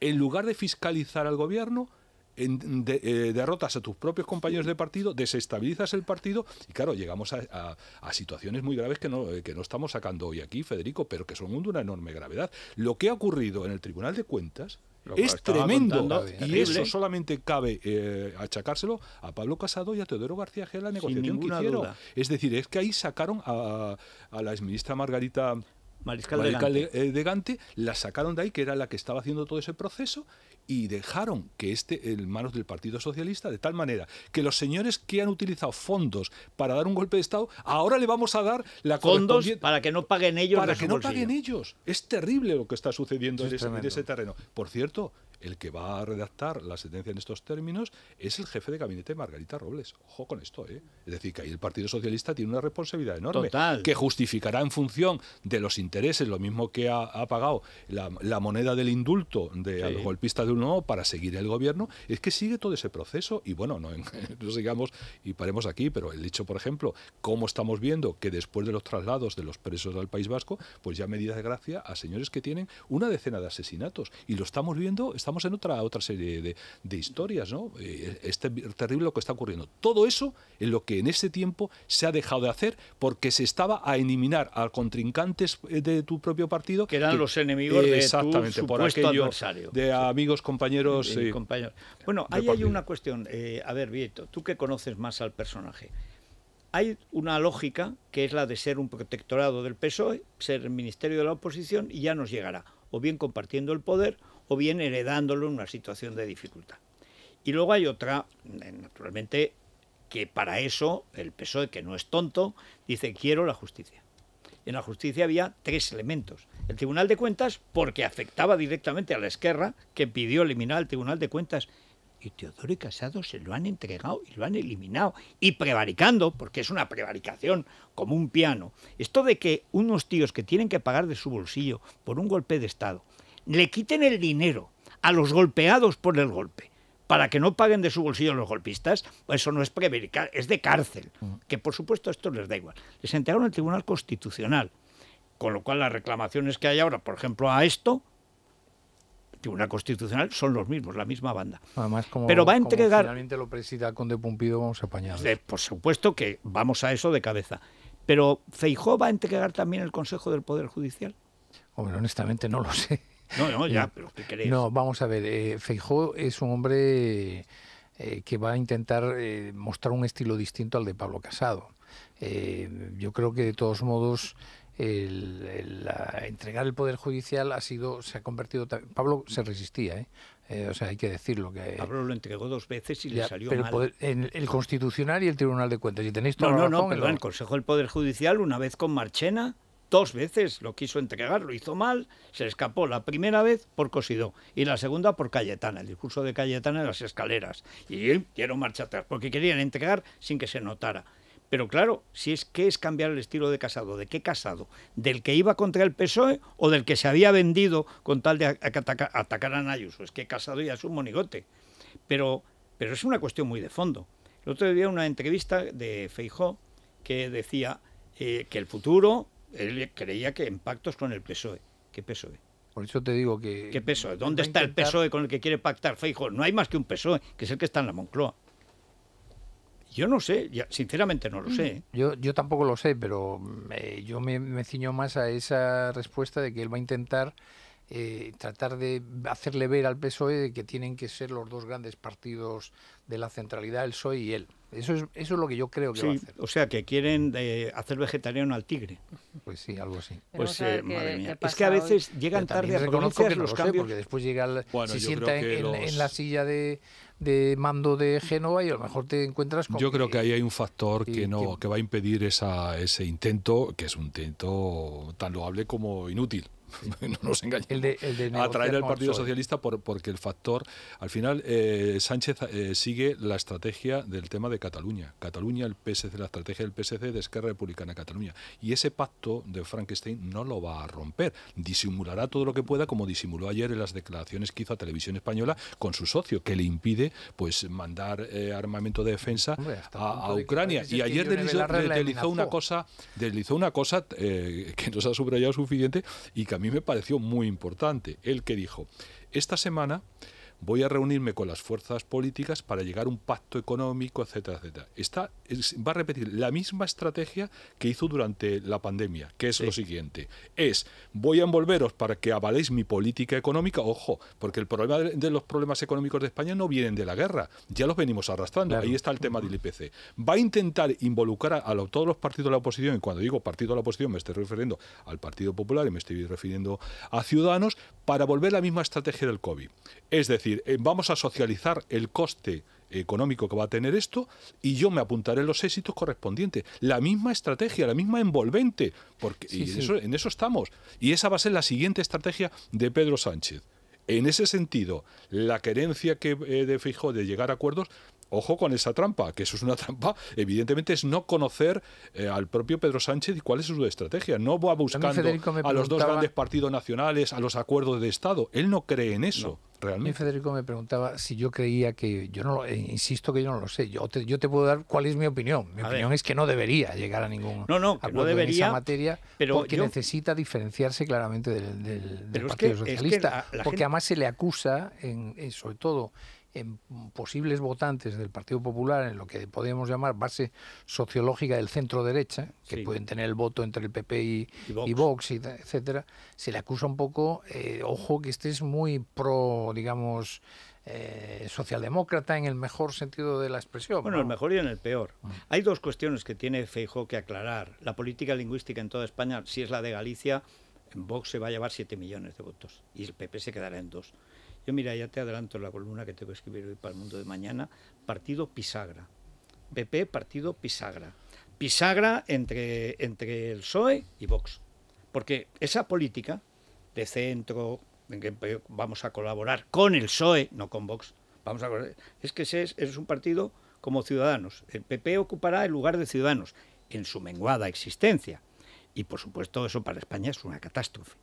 en lugar de fiscalizar al gobierno, en, de, eh, derrotas a tus propios compañeros de partido, desestabilizas el partido, y claro, llegamos a, a, a situaciones muy graves que no, que no estamos sacando hoy aquí, Federico, pero que son de una enorme gravedad. Lo que ha ocurrido en el Tribunal de Cuentas es tremendo, contando, y eso solamente cabe eh, achacárselo a Pablo Casado y a Teodoro García Gea, la negociación que hicieron. Duda. Es decir, es que ahí sacaron a, a la exministra Margarita Mariscal, Mariscal de, Gante. De, de Gante, la sacaron de ahí, que era la que estaba haciendo todo ese proceso, y dejaron que esté en manos del Partido Socialista, de tal manera que los señores que han utilizado fondos para dar un golpe de Estado, ahora le vamos a dar la fondos para que no paguen ellos. Para que no paguen ellos. Es terrible lo que está sucediendo en ese, en ese terreno. Por cierto, el que va a redactar la sentencia en estos términos es el jefe de gabinete Margarita Robles. Ojo con esto, ¿eh? Es decir, que ahí el Partido Socialista tiene una responsabilidad enorme. Total. Que justificará en función de los intereses, lo mismo que ha, ha pagado la, la moneda del indulto de sí. a los golpistas de Uno para seguir el gobierno. Es que sigue todo ese proceso y bueno, no, no sigamos y paremos aquí, pero el hecho, por ejemplo, cómo estamos viendo que después de los traslados de los presos al País Vasco, pues ya medidas de gracia a señores que tienen una decena de asesinatos y lo estamos viendo, estamos en otra otra serie de, de historias, ¿no? Es terrible lo que está ocurriendo. Todo eso es lo que en ese tiempo se ha dejado de hacer porque se estaba a eliminar a contrincantes de tu propio partido. Que eran que, los enemigos eh, exactamente, de tu por aquello adversario. De sí. amigos, compañeros... De, de, eh, compañeros. Bueno, ahí hay una cuestión. Eh, a ver, Vieto, tú que conoces más al personaje. Hay una lógica que es la de ser un protectorado del P S O E, ser el ministerio de la oposición y ya nos llegará. O bien compartiendo el poder... o bien heredándolo en una situación de dificultad. Y luego hay otra, naturalmente, que para eso el P S O E, que no es tonto, dice quiero la justicia. En la justicia había tres elementos. El Tribunal de Cuentas, porque afectaba directamente a la Esquerra, que pidió eliminar al Tribunal de Cuentas. Y Teodoro y Casado se lo han entregado y lo han eliminado. Y prevaricando, porque es una prevaricación como un piano. Esto de que unos tíos que tienen que pagar de su bolsillo por un golpe de Estado le quiten el dinero a los golpeados por el golpe para que no paguen de su bolsillo los golpistas, eso no es prevaricar, es de cárcel. Que por supuesto esto les da igual. Les entregaron al Tribunal Constitucional, con lo cual las reclamaciones que hay ahora, por ejemplo, a esto, el Tribunal Constitucional son los mismos, la misma banda. Además, como, Pero va a entregar, como finalmente lo presida Conde Pumpido, vamos apañados. De, por supuesto que vamos a eso de cabeza. Pero Feijóo va a entregar también el Consejo del Poder Judicial. Hombre, honestamente no lo sé. No, no, ya, pero ¿qué queréis? No, vamos a ver, eh, Feijóo es un hombre eh, que va a intentar eh, mostrar un estilo distinto al de Pablo Casado. Eh, yo creo que de todos modos el, el, la, entregar el Poder Judicial ha sido, se ha convertido... Pablo se resistía, ¿eh? Eh, o sea, hay que decirlo. Que, eh, Pablo lo entregó dos veces y ya, le salió pero mal. Poder, en el Constitucional y el Tribunal de Cuentas, y tenéis toda no, la razón, no, no, perdón, el Consejo del Poder Judicial, una vez con Marchena... Dos veces lo quiso entregar, lo hizo mal, se escapó la primera vez por Cosidó y la segunda por Cayetana, el discurso de Cayetana en las escaleras. Y él quiero marcha atrás, porque querían entregar sin que se notara. Pero claro, si es que es cambiar el estilo de Casado, ¿de qué Casado? ¿Del que iba contra el P S O E o del que se había vendido con tal de que ataca, atacaran a Ayuso? Es que Casado ya es un monigote. Pero, pero es una cuestión muy de fondo. El otro día una entrevista de Feijóo que decía eh, que el futuro... Él creía que en pactos con el P S O E. ¿Qué P S O E? Por eso te digo que... ¿Qué P S O E? ¿Dónde está el P S O E con el que quiere pactar Feijóo? No hay más que un P S O E, que es el que está en la Moncloa. Yo no sé, ya, sinceramente no lo sé. Yo, yo tampoco lo sé, pero eh, yo me, me ciño más a esa respuesta de que él va a intentar eh, tratar de hacerle ver al P S O E que tienen que ser los dos grandes partidos de la centralidad, el P S O E y él. Eso es, eso es lo que yo creo que sí, va a hacer. O sea, que quieren eh, hacer vegetariano al tigre. Pues sí, algo así. Pues, eh, qué, madre mía. Es que a veces hoy llegan tarde a reconocer que no los lo cambios. Sé, porque después llega el, bueno, se sienta en, en, los... en la silla de, de mando de Génova y a lo mejor te encuentras con... Yo que, creo que ahí hay un factor sí, que no que... que va a impedir esa, ese intento, que es un intento tan loable como inútil. No nos engañemos. El de, el de atraer al Partido Socialista por, porque el factor... Al final, eh, Sánchez eh, sigue la estrategia del tema de Cataluña. Cataluña, el P S C, la estrategia del P S C de Esquerra Republicana Cataluña. Y ese pacto de Frankenstein no lo va a romper. Disimulará todo lo que pueda, como disimuló ayer en las declaraciones que hizo a Televisión Española con su socio, que le impide pues mandar eh, armamento de defensa Hombre, a, a Ucrania. Y ayer deslizó, deslizó una cosa, deslizó una cosa eh, que nos ha subrayado suficiente y que a mí me pareció muy importante, el que dijo, esta semana voy a reunirme con las fuerzas políticas para llegar a un pacto económico, etcétera, etcétera. Está, es, va a repetir la misma estrategia que hizo durante la pandemia, que es sí. lo siguiente, es voy a envolveros para que avaléis mi política económica, ojo, porque el problema de, de los problemas económicos de España no vienen de la guerra, ya los venimos arrastrando, claro. Ahí está el tema del I P C. Va a intentar involucrar a, a todos los partidos de la oposición, y cuando digo partido de la oposición me estoy refiriendo al Partido Popular y me estoy refiriendo a Ciudadanos, para volver la misma estrategia del COVID. Es decir, decir, eh, vamos a socializar el coste económico que va a tener esto y yo me apuntaré los éxitos correspondientes. La misma estrategia, la misma envolvente, porque sí, y sí. Eso, en eso estamos. Y esa va a ser la siguiente estrategia de Pedro Sánchez. En ese sentido, la querencia que eh, de Feijóo de llegar a acuerdos, ojo con esa trampa, que eso es una trampa, evidentemente es no conocer eh, al propio Pedro Sánchez y cuál es su estrategia. No va buscando a preguntaba... los dos grandes partidos nacionales, a los acuerdos de Estado. Él no cree en eso. No. Realmente. Federico me preguntaba si yo creía que... Yo no lo, eh, insisto que yo no lo sé. Yo te, yo te puedo dar cuál es mi opinión. Mi a opinión ver. es que no debería llegar a ningún no, no, acuerdo no debería, en esa materia, pero porque yo... necesita diferenciarse claramente del, del, del Partido es que, Socialista. Es que la, la porque gente... además se le acusa, en, en, sobre todo en posibles votantes del Partido Popular, en lo que podríamos llamar base sociológica del centro-derecha, que sí. pueden tener el voto entre el P P y, y Vox, y Vox y, etcétera, se le acusa un poco, eh, ojo, que este es muy pro, digamos, eh, socialdemócrata en el mejor sentido de la expresión. Bueno, ¿no? El mejor y en el peor. Hay dos cuestiones que tiene Feijóo que aclarar. La política lingüística en toda España, si es la de Galicia, Vox se va a llevar siete millones de votos y el P P se quedará en dos. Yo, mira, ya te adelanto la columna que tengo que escribir hoy para El Mundo de Mañana. Partido Pisagra. P P, partido Pisagra. Pisagra entre, entre el P S O E y Vox. Porque esa política de centro, en que vamos a colaborar con el P S O E, no con Vox, vamos a colaborar, es que ese es, es un partido como Ciudadanos. El P P ocupará el lugar de Ciudadanos en su menguada existencia. Y, por supuesto, eso para España es una catástrofe.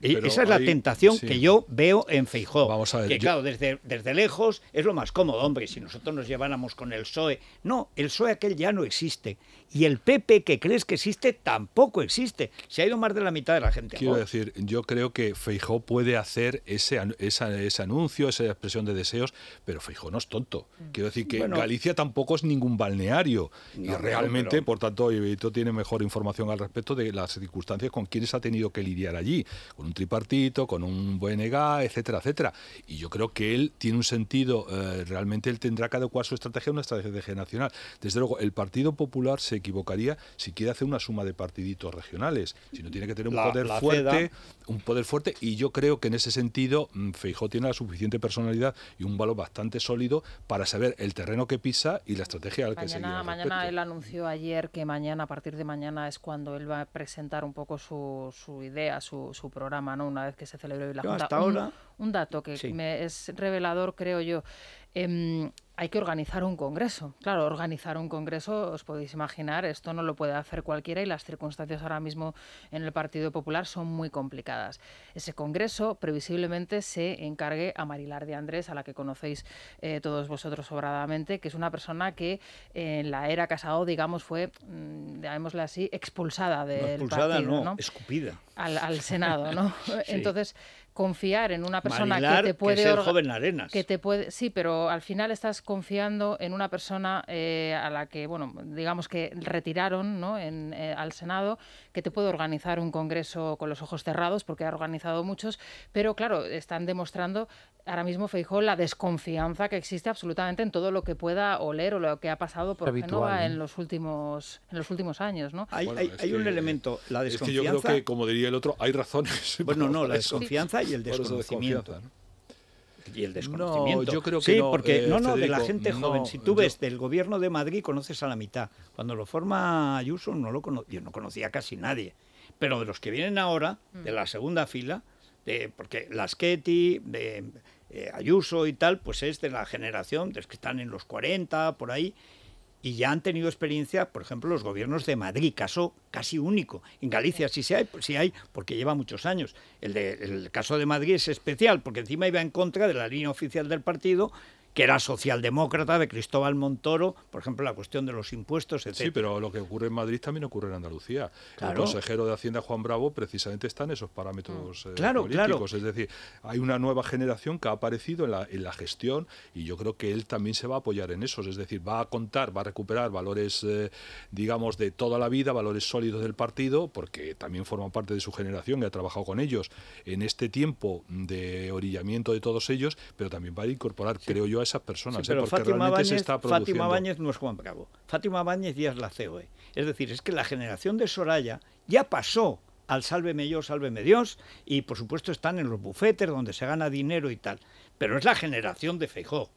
Pero esa es la hay, tentación sí. que yo veo en Feijóo. Vamos a ver, que yo... claro, desde, desde lejos es lo más cómodo, hombre, si nosotros nos lleváramos con el P S O E. No, el P S O E aquel ya no existe. Y el P P que crees que existe tampoco existe. Se ha ido más de la mitad de la gente. Quiero oh. decir, yo creo que Feijóo puede hacer ese, esa, ese anuncio, esa expresión de deseos, pero Feijóo no es tonto. Quiero decir que bueno, Galicia tampoco es ningún balneario. No, y realmente, pero... por tanto, Iberito tiene mejor información al respecto de las circunstancias con quienes ha tenido que lidiar allí. Con un tripartito, con un B N G, etcétera, etcétera. Y yo creo que él tiene un sentido, eh, realmente él tendrá que adecuar su estrategia a una estrategia nacional. Desde luego, el Partido Popular se equivocaría si quiere hacer una suma de partiditos regionales, sino tiene que tener un la, poder la fuerte, un poder fuerte, y yo creo que en ese sentido Feijóo tiene la suficiente personalidad y un valor bastante sólido para saber el terreno que pisa y la estrategia al que se lleva. Mañana él anunció ayer que mañana, a partir de mañana, es cuando él va a presentar un poco su, su idea, su, su programa. ¿No? Una vez que se celebró la Junta. Hasta ahora, un, un dato que sí. me es revelador, creo yo. Eh, hay que organizar un congreso. Claro, organizar un congreso, os podéis imaginar, esto no lo puede hacer cualquiera y las circunstancias ahora mismo en el Partido Popular son muy complicadas. Ese congreso previsiblemente se encargue a Marilar de Andrés, a la que conocéis eh, todos vosotros sobradamente, que es una persona que eh, en la era Casado, digamos, fue, mmm, llamémosle así, expulsada del no expulsada, partido. No, ¿no? Escupida. Al, al Senado, ¿no? Sí. Entonces... confiar en una persona Marilar, que te puede... Que es el joven Arenas. Que te puede, sí, pero al final estás confiando en una persona eh, a la que, bueno, digamos que retiraron, ¿no? en, eh, al Senado, que te puede organizar un congreso con los ojos cerrados, porque ha organizado muchos, pero claro, están demostrando ahora mismo, Feijóo, la desconfianza que existe absolutamente en todo lo que pueda oler o lo que ha pasado por Génova, ¿eh? en los últimos en los últimos años, ¿no? Hay, bueno, hay, hay que, un elemento, la desconfianza... Es que yo creo que, como diría el otro, hay razones. Bueno, no, la desconfianza... Sí. Y el desconocimiento. Y el desconocimiento. No, yo creo que sí, no, porque eh, no, no, Federico, de la gente no, joven. Si tú ves yo... del gobierno de Madrid, conoces a la mitad. Cuando lo forma Ayuso, no lo cono... yo no conocía casi nadie. Pero de los que vienen ahora, mm. de la segunda fila, de, porque Laschetti, de, eh, Ayuso y tal, pues es de la generación, de los que están en los cuarenta, por ahí, y ya han tenido experiencia, por ejemplo, los gobiernos de Madrid, caso casi único. En Galicia sí, sí hay, sí hay porque lleva muchos años. El, de, el caso de Madrid es especial, porque encima iba en contra de la línea oficial del partido, que era socialdemócrata, de Cristóbal Montoro, por ejemplo, la cuestión de los impuestos, etcétera. Sí, pero lo que ocurre en Madrid también ocurre en Andalucía. Claro. El consejero de Hacienda, Juan Bravo, precisamente está en esos parámetros eh, claro, políticos. Claro. Es decir, hay una nueva generación que ha aparecido en la, en la gestión y yo creo que él también se va a apoyar en esos. Es decir, va a contar, va a recuperar valores, eh, digamos, de toda la vida, valores sólidos del partido, porque también forma parte de su generación y ha trabajado con ellos en este tiempo de orillamiento de todos ellos, pero también va a incorporar, sí. creo yo, a esas personas, sí, pero eh, porque Fátima realmente Báñez, se está produciendo. Fátima Báñez no es Juan Bravo. Fátima Báñez ya es la C O E. Es decir, es que la generación de Soraya ya pasó al sálveme yo, sálveme Dios, y por supuesto están en los bufetes donde se gana dinero y tal. Pero es la generación de Feijóo.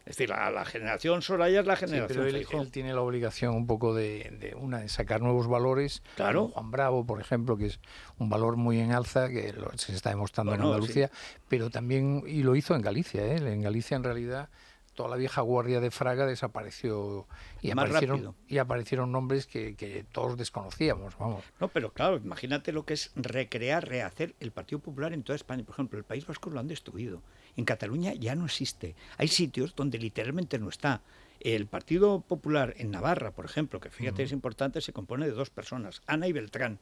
Es decir, la, la generación Soraya es la generación sí, pero él, Feijóo. Él tiene la obligación un poco de, de, una, de sacar nuevos valores. Claro. Como Juan Bravo, por ejemplo, que es un valor muy en alza, que lo, se está demostrando bueno, en Andalucía, sí. pero también, y lo hizo en Galicia, ¿eh? En Galicia en realidad... Toda la vieja guardia de Fraga desapareció y, Más aparecieron, rápido. y aparecieron nombres que, que todos desconocíamos. Vamos. No, pero claro, imagínate lo que es recrear, rehacer el Partido Popular en toda España. Por ejemplo, el País Vasco lo han destruido. En Cataluña ya no existe. Hay sitios donde literalmente no está. El Partido Popular en Navarra, por ejemplo, que fíjate, mm. es importante, se compone de dos personas, Ana y Beltrán,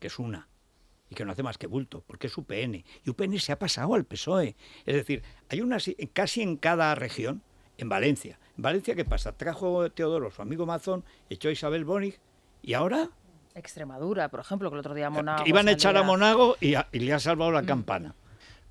que es una. Y que no hace más que bulto, porque es U P N. Y U P N se ha pasado al P S O E. Es decir, hay una casi en cada región, en Valencia. ¿En Valencia qué pasa? Trajo Teodoro, su amigo Mazón, echó a Isabel Bonig, y ahora... Extremadura, por ejemplo, que el otro día Monago... Iban salía... a echar a Monago y, a, y le ha salvado la mm. campana.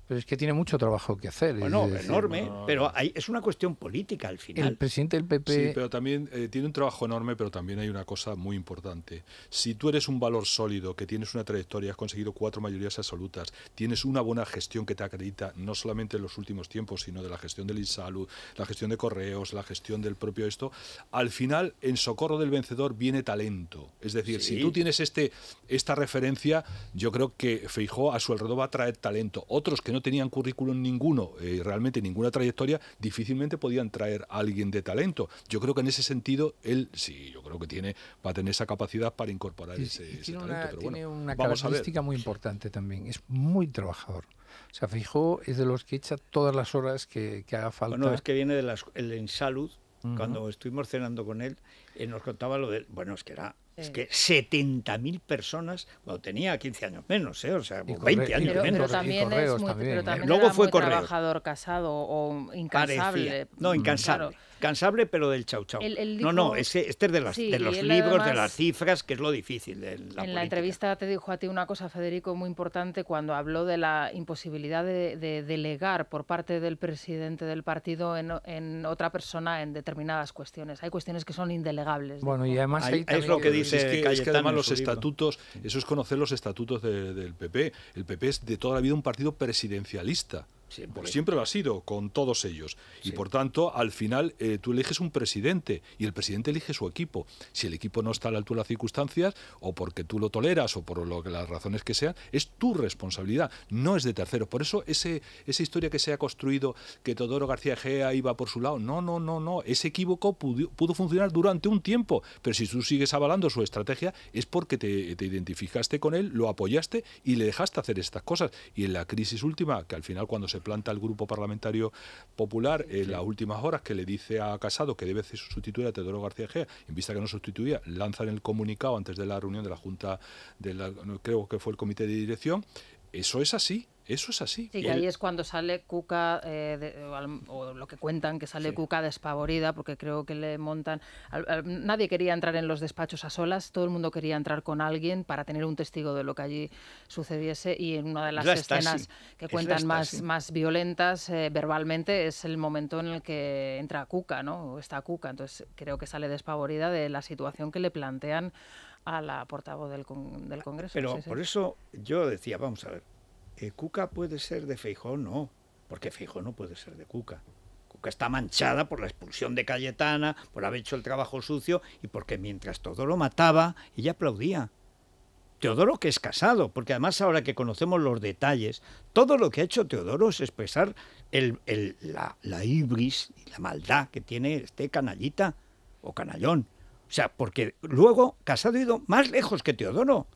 Pero es que tiene mucho trabajo que hacer. Bueno, es decir, enorme, no... pero hay, es una cuestión política al final. El presidente del P P... Sí, pero también eh, tiene un trabajo enorme, pero también hay una cosa muy importante. Si tú eres un valor sólido, que tienes una trayectoria, has conseguido cuatro mayorías absolutas, tienes una buena gestión que te acredita, no solamente en los últimos tiempos, sino de la gestión del Insalud, la gestión de Correos, la gestión del propio esto, al final, en socorro del vencedor viene talento. Es decir, sí. si tú tienes este esta referencia, yo creo que Feijóo a su alrededor va a traer talento. Otros que no No tenían currículum ninguno, eh, realmente ninguna trayectoria, difícilmente podían traer a alguien de talento. Yo creo que en ese sentido, él sí, yo creo que tiene va a tener esa capacidad para incorporar sí, ese, tiene ese talento. Una, pero tiene bueno, una característica muy importante también, es muy trabajador. O sea, Feijóo es de los que echa todas las horas que, que haga falta. Bueno, es que viene de las, el Insalud, uh-huh. cuando estuvimos cenando con él, él nos contaba lo de... Bueno, es que era... Es que setenta mil personas, cuando tenía quince años menos, ¿eh? O sea, veinte corre, años pero, menos. Pero también es muy, también, pero también ¿eh? Luego fue muy trabajador, casado o incansable. Parecía. No, incansable. Claro. Cansable, pero del chau chau. El, el dijo, no, no, ese, este es de, las, sí, de los libros, además, de las cifras, que es lo difícil de la En política. La entrevista te dijo a ti una cosa, Federico, muy importante, cuando habló de la imposibilidad de, de delegar por parte del presidente del partido en, en otra persona en determinadas cuestiones. Hay cuestiones que son indelegables. Bueno, ¿no? Y además hay, hay es lo que dice es que, Cayetano, es que además los estatutos, eso es conocer los estatutos de, del P P. El P P es de toda la vida un partido presidencialista. Siempre. Pues siempre lo ha sido, con todos ellos. Sí. Y por tanto, al final, eh, tú eliges un presidente y el presidente elige su equipo. Si el equipo no está a la altura de las circunstancias, o porque tú lo toleras, o por lo que, las razones que sean, es tu responsabilidad, no es de terceros. Por eso, ese, esa historia que se ha construido, que Teodoro García Egea iba por su lado, no, no, no, no. Ese equívoco pudo, pudo funcionar durante un tiempo, pero si tú sigues avalando su estrategia, es porque te, te identificaste con él, lo apoyaste y le dejaste hacer estas cosas. Y en la crisis última, que al final cuando se planta el Grupo Parlamentario Popular en eh, sí. las últimas horas, que le dice a Casado que debe sustituir a Teodoro García Egea, en vista que no sustituía, lanzan el comunicado antes de la reunión de la Junta, de la, creo que fue el Comité de Dirección. Eso es así, eso es así. Sí, que ahí es cuando sale Cuca, eh, de, o lo que cuentan, que sale sí. Cuca despavorida, porque creo que le montan... Al, al, nadie quería entrar en los despachos a solas, todo el mundo quería entrar con alguien para tener un testigo de lo que allí sucediese, y en una de las la escenas sí. que cuentan más, más violentas eh, verbalmente es el momento en el que entra Cuca, ¿no? O está Cuca, entonces creo que sale despavorida de la situación que le plantean a la portavoz del, con, del Congreso. Pero sí, por sí. eso yo decía, vamos a ver, eh, ¿Cuca puede ser de Feijóo? No, porque Feijóo no puede ser de Cuca. Cuca está manchada por la expulsión de Cayetana, por haber hecho el trabajo sucio y porque mientras Teodoro mataba, ella aplaudía. Teodoro, que es Casado, porque además ahora que conocemos los detalles, todo lo que ha hecho Teodoro es expresar el, el, la, la ibris y la maldad que tiene este canallita o canallón. O sea, porque luego Casado ha ido más lejos que Teodoro.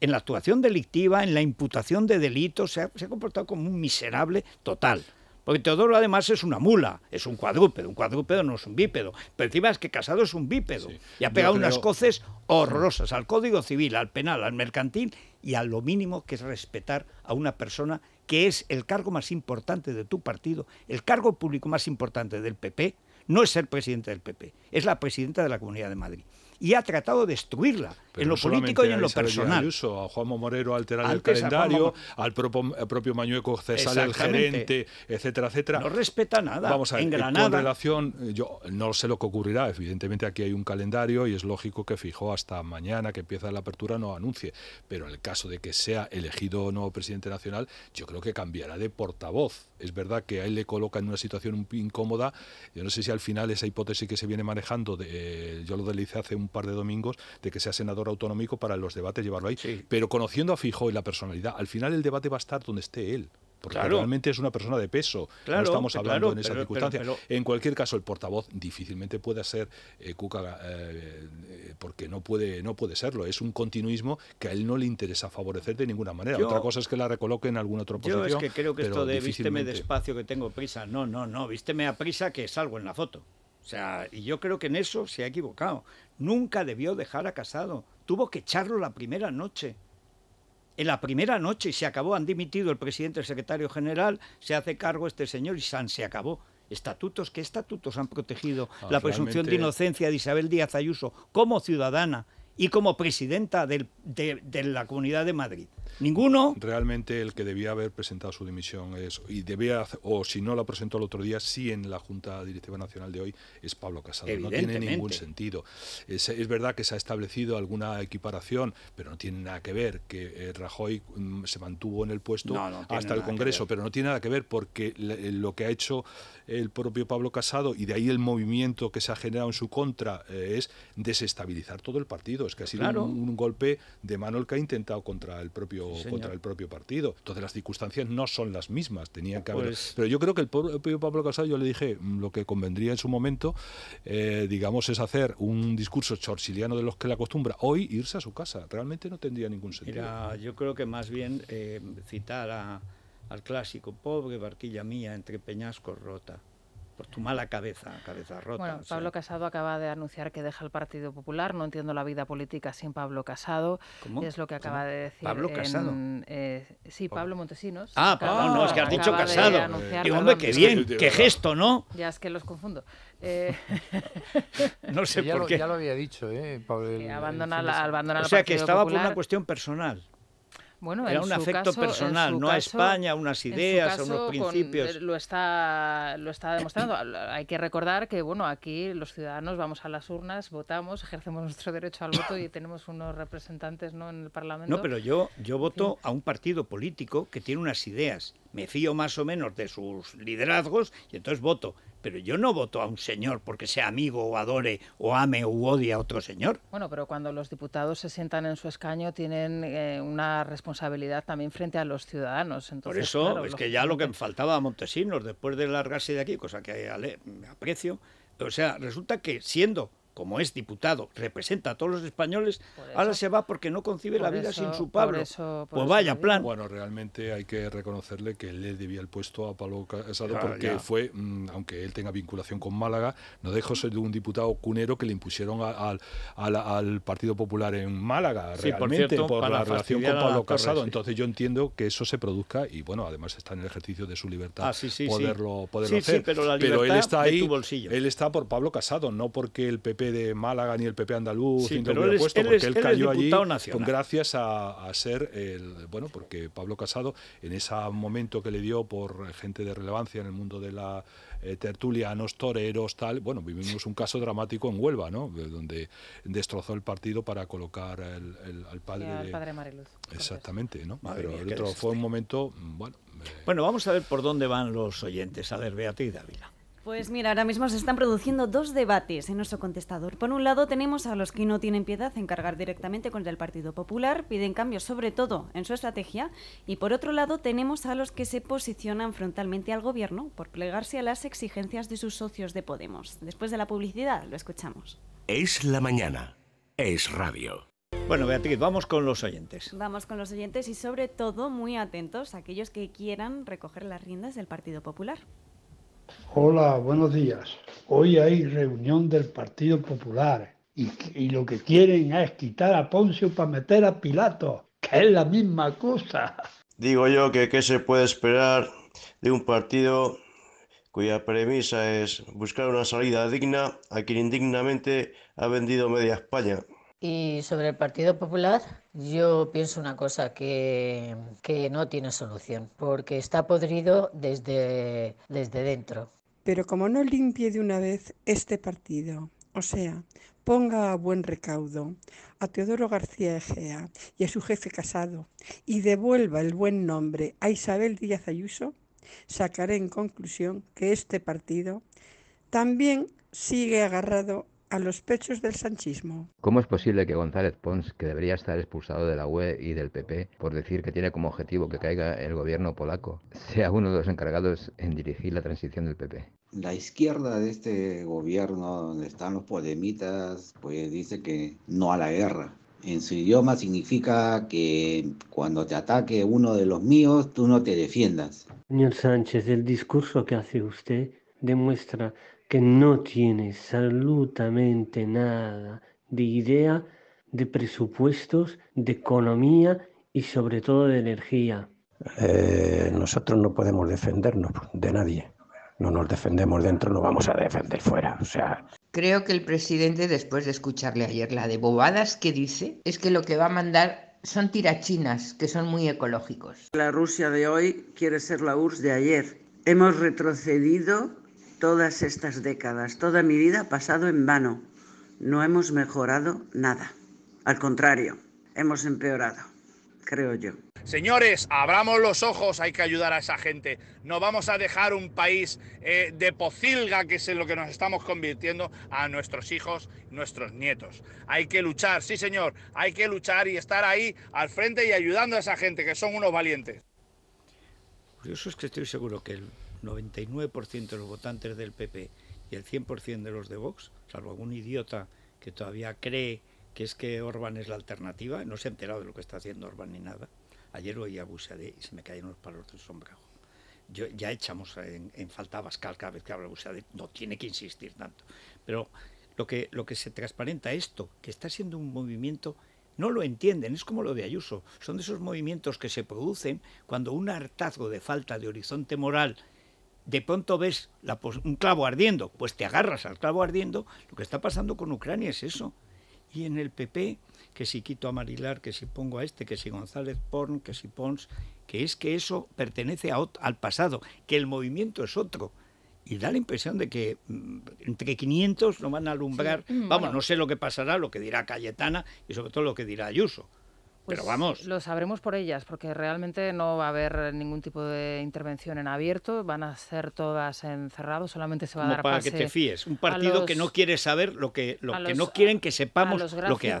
En la actuación delictiva, en la imputación de delitos, se ha, se ha comportado como un miserable total. Porque Teodoro además es una mula, es un cuadrúpedo. Un cuadrúpedo no es un bípedo. Pero encima es que Casado es un bípedo. Sí. Y ha pegado creo... unas coces horrorosas al Código Civil, al penal, al mercantil y a lo mínimo que es respetar a una persona que es el cargo más importante de tu partido, el cargo público más importante del P P. No es ser presidente del P P, es la presidenta de la Comunidad de Madrid. y ha tratado de destruirla, pero en lo político y en lo personal. Ayuso, a Juanma Moreno alterar Antes el calendario, al propio, al propio Mañueco cesar el gerente, etcétera, etcétera. No respeta nada. Vamos a ver, en Granada, con relación, yo no sé lo que ocurrirá, evidentemente aquí hay un calendario y es lógico que fijó hasta mañana que empieza la apertura no anuncie, pero en el caso de que sea elegido o no presidente nacional, yo creo que cambiará de portavoz. Es verdad que a él le coloca en una situación incómoda, yo no sé si al final esa hipótesis que se viene manejando, de, yo lo deslicé hace un par de domingos, de que sea senador autonómico para los debates llevarlo ahí, sí. Pero conociendo a Feijóo y la personalidad, al final el debate va a estar donde esté él. Porque claro, realmente es una persona de peso, claro, no estamos hablando claro, en esa pero, circunstancia. Pero, pero, en cualquier caso, el portavoz difícilmente puede ser eh, Cuca, eh, porque no puede, no puede serlo. Es un continuismo que a él no le interesa favorecer de ninguna manera. Yo, Otra cosa es que la recoloque en alguna otra posición. Yo es que creo que esto de vísteme despacio, que tengo prisa, no, no, no, vísteme a prisa que salgo en la foto. O sea, y yo creo que en eso se ha equivocado. Nunca debió dejar a Casado. Tuvo que echarlo la primera noche. En la primera noche se acabó, han dimitido el presidente, el secretario general, se hace cargo este señor y san, se acabó. Estatutos, ¿qué estatutos han protegido ah, la presunción realmente... de inocencia de Isabel Díaz Ayuso como ciudadana y como presidenta del, de, de la Comunidad de Madrid? Ninguno. Realmente el que debía haber presentado su dimisión es, y debía, o si no la presentó el otro día, sí en la Junta Directiva Nacional de hoy, es Pablo Casado. No tiene ningún sentido. Es, es verdad que se ha establecido alguna equiparación, pero no tiene nada que ver que eh, Rajoy mm, se mantuvo en el puesto no, no hasta el Congreso, pero no tiene nada que ver porque le, lo que ha hecho el propio Pablo Casado, y de ahí el movimiento que se ha generado en su contra, eh, es desestabilizar todo el partido. Es que ha sido claro. un, un golpe de mano el que ha intentado contra el propio Sí, contra el propio partido. Entonces las circunstancias no son las mismas, tenían que haber... Pues... Pero yo creo que el propio Pablo Casado, yo le dije, lo que convendría en su momento, eh, digamos, es hacer un discurso chorchiliano de los que le acostumbra hoy irse a su casa. Realmente no tendría ningún sentido. Mira, yo creo que más bien eh, citar a, al clásico, pobre barquilla mía, entre peñascos rota. Por tu mala cabeza, cabeza rota. Bueno, Pablo o sea. Casado acaba de anunciar que deja el Partido Popular. No entiendo la vida política sin Pablo Casado. ¿Cómo? Es lo que acaba ¿Cómo? de decir. ¿Pablo en, Casado? Eh, sí, Pablo Montesinos. Ah, Pablo, no, no, es que has dicho Casado. Y hombre, qué bien, qué gesto, ¿no? Ya es que los confundo. Eh... no sé ya por lo, qué. Ya lo había dicho, ¿eh? Pablo, el, abandona el la, abandona o sea, que estaba Popular. por una cuestión personal. Bueno, era un afecto caso, personal, no caso, a España, unas ideas, a unos principios. Con, lo, está, lo está demostrando. Hay que recordar que bueno, aquí los ciudadanos vamos a las urnas, votamos, ejercemos nuestro derecho al voto y tenemos unos representantes ¿no? en el Parlamento. No, pero yo, yo voto sí. a un partido político que tiene unas ideas. Me fío más o menos de sus liderazgos y entonces voto. Pero yo no voto a un señor porque sea amigo o adore o ame o odie a otro señor. Bueno, pero cuando los diputados se sientan en su escaño tienen eh, una responsabilidad también frente a los ciudadanos. Entonces, por eso claro, es que ya lo que me faltaba a Montesinos después de largarse de aquí, cosa que ale, me aprecio, o sea, resulta que siendo... como es diputado, representa a todos los españoles, eso, ahora se va porque no concibe la vida eso, sin su Pablo. Por eso, por pues vaya plan. Bueno, realmente hay que reconocerle que él le debía el puesto a Pablo Casado claro, porque ya. fue, mmm, aunque él tenga vinculación con Málaga, no dejó ser de un diputado cunero que le impusieron a, a, a, a, al Partido Popular en Málaga, sí, realmente, por, cierto, por la relación con Pablo Torre, Casado. Sí. Entonces yo entiendo que eso se produzca y, bueno, además está en el ejercicio de su libertad ah, sí, sí, poderlo, sí. poderlo sí, hacer. Sí, pero la libertad pero él está ahí, de tu bolsillo. Él está por Pablo Casado, no porque el P P de Málaga ni el P P andaluz, sí, pero él, puesto, él, porque él, él cayó allí con, gracias a, a ser el bueno, porque Pablo Casado en ese momento que le dio por gente de relevancia en el mundo de la eh, tertulianos, toreros, tal, bueno, vivimos un caso dramático en Huelva, ¿no? Donde destrozó el partido para colocar el, el, al padre, al padre de Mariluz. Exactamente, ¿no? Madre pero mía, el otro fue un momento, bueno. Eh... Bueno, vamos a ver por dónde van los oyentes. A ver, Beatriz Dávila. Pues mira, ahora mismo se están produciendo dos debates en nuestro contestador. Por un lado tenemos a los que no tienen piedad en cargar directamente contra el Partido Popular, piden cambios sobre todo en su estrategia, y por otro lado tenemos a los que se posicionan frontalmente al gobierno por plegarse a las exigencias de sus socios de Podemos. Después de la publicidad lo escuchamos. Es la mañana, es radio. Bueno, Beatriz, vamos con los oyentes. Vamos con los oyentes y sobre todo muy atentos a aquellos que quieran recoger las riendas del Partido Popular. Hola, buenos días. Hoy hay reunión del Partido Popular y, y lo que quieren es quitar a Poncio para meter a Pilato, que es la misma cosa. Digo yo que qué se puede esperar de un partido cuya premisa es buscar una salida digna a quien indignamente ha vendido media España. Y sobre el Partido Popular, yo pienso una cosa, que, que no tiene solución, porque está podrido desde, desde dentro. Pero como no limpie de una vez este partido, o sea, ponga a buen recaudo a Teodoro García Egea y a su jefe Casado y devuelva el buen nombre a Isabel Díaz Ayuso, sacaré en conclusión que este partido también sigue agarrado a los pechos del sanchismo. ¿Cómo es posible que González Pons, que debería estar expulsado de la U E y del P P por decir que tiene como objetivo que caiga el gobierno polaco, sea uno de los encargados en dirigir la transición del P P? La izquierda de este gobierno, donde están los podemitas, pues dice que no a la guerra. En su idioma significa que cuando te ataque uno de los míos, tú no te defiendas. Señor Sánchez, el discurso que hace usted demuestra que no tiene absolutamente nada de idea de presupuestos, de economía y sobre todo de energía. Eh, nosotros no podemos defendernos de nadie. No nos defendemos dentro, no vamos a defender fuera, o sea... Creo que el presidente, después de escucharle ayer la de bobadas que dice, es que lo que va a mandar son tirachinas, que son muy ecológicos. La Rusia de hoy quiere ser la U R S S de ayer. Hemos retrocedido todas estas décadas, toda mi vida ha pasado en vano. No hemos mejorado nada. Al contrario, hemos empeorado, creo yo. Señores, abramos los ojos, hay que ayudar a esa gente. No vamos a dejar un país eh, de pocilga, que es en lo que nos estamos convirtiendo, a nuestros hijos, nuestros nietos. Hay que luchar, sí señor, hay que luchar y estar ahí al frente y ayudando a esa gente, que son unos valientes. Curioso es que estoy seguro que el noventa y nueve por ciento de los votantes del P P y el cien por ciento de los de Vox, salvo algún idiota que todavía cree que es que Orbán es la alternativa, no se ha enterado de lo que está haciendo Orbán ni nada. Ayer oí a Busadé y se me caían los palos del sombrajo. Yo, ya echamos en, en falta a Bascal cada vez que habla Busadé, no tiene que insistir tanto. Pero lo que, lo que se transparenta esto, que está siendo un movimiento, no lo entienden, es como lo de Ayuso. Son de esos movimientos que se producen cuando un hartazgo de falta de horizonte moral, de pronto ves la, un clavo ardiendo, pues te agarras al clavo ardiendo. Lo que está pasando con Ucrania es eso. Y en el P P, que si quito a Marilar, que si pongo a este, que si González Pons, que si Pons, que es que eso pertenece a, al pasado, que el movimiento es otro. Y da la impresión de que entre quinientos no van a alumbrar, sí, vamos, bueno, no sé lo que pasará, lo que dirá Cayetana y sobre todo lo que dirá Ayuso. Pues pero vamos. Lo sabremos por ellas, porque realmente no va a haber ningún tipo de intervención en abierto, van a ser todas encerrados, solamente se va a dar pase... Como para que te fíes, un partido los, que no quiere saber lo que, lo los, que no quieren que sepamos los gráficos, lo que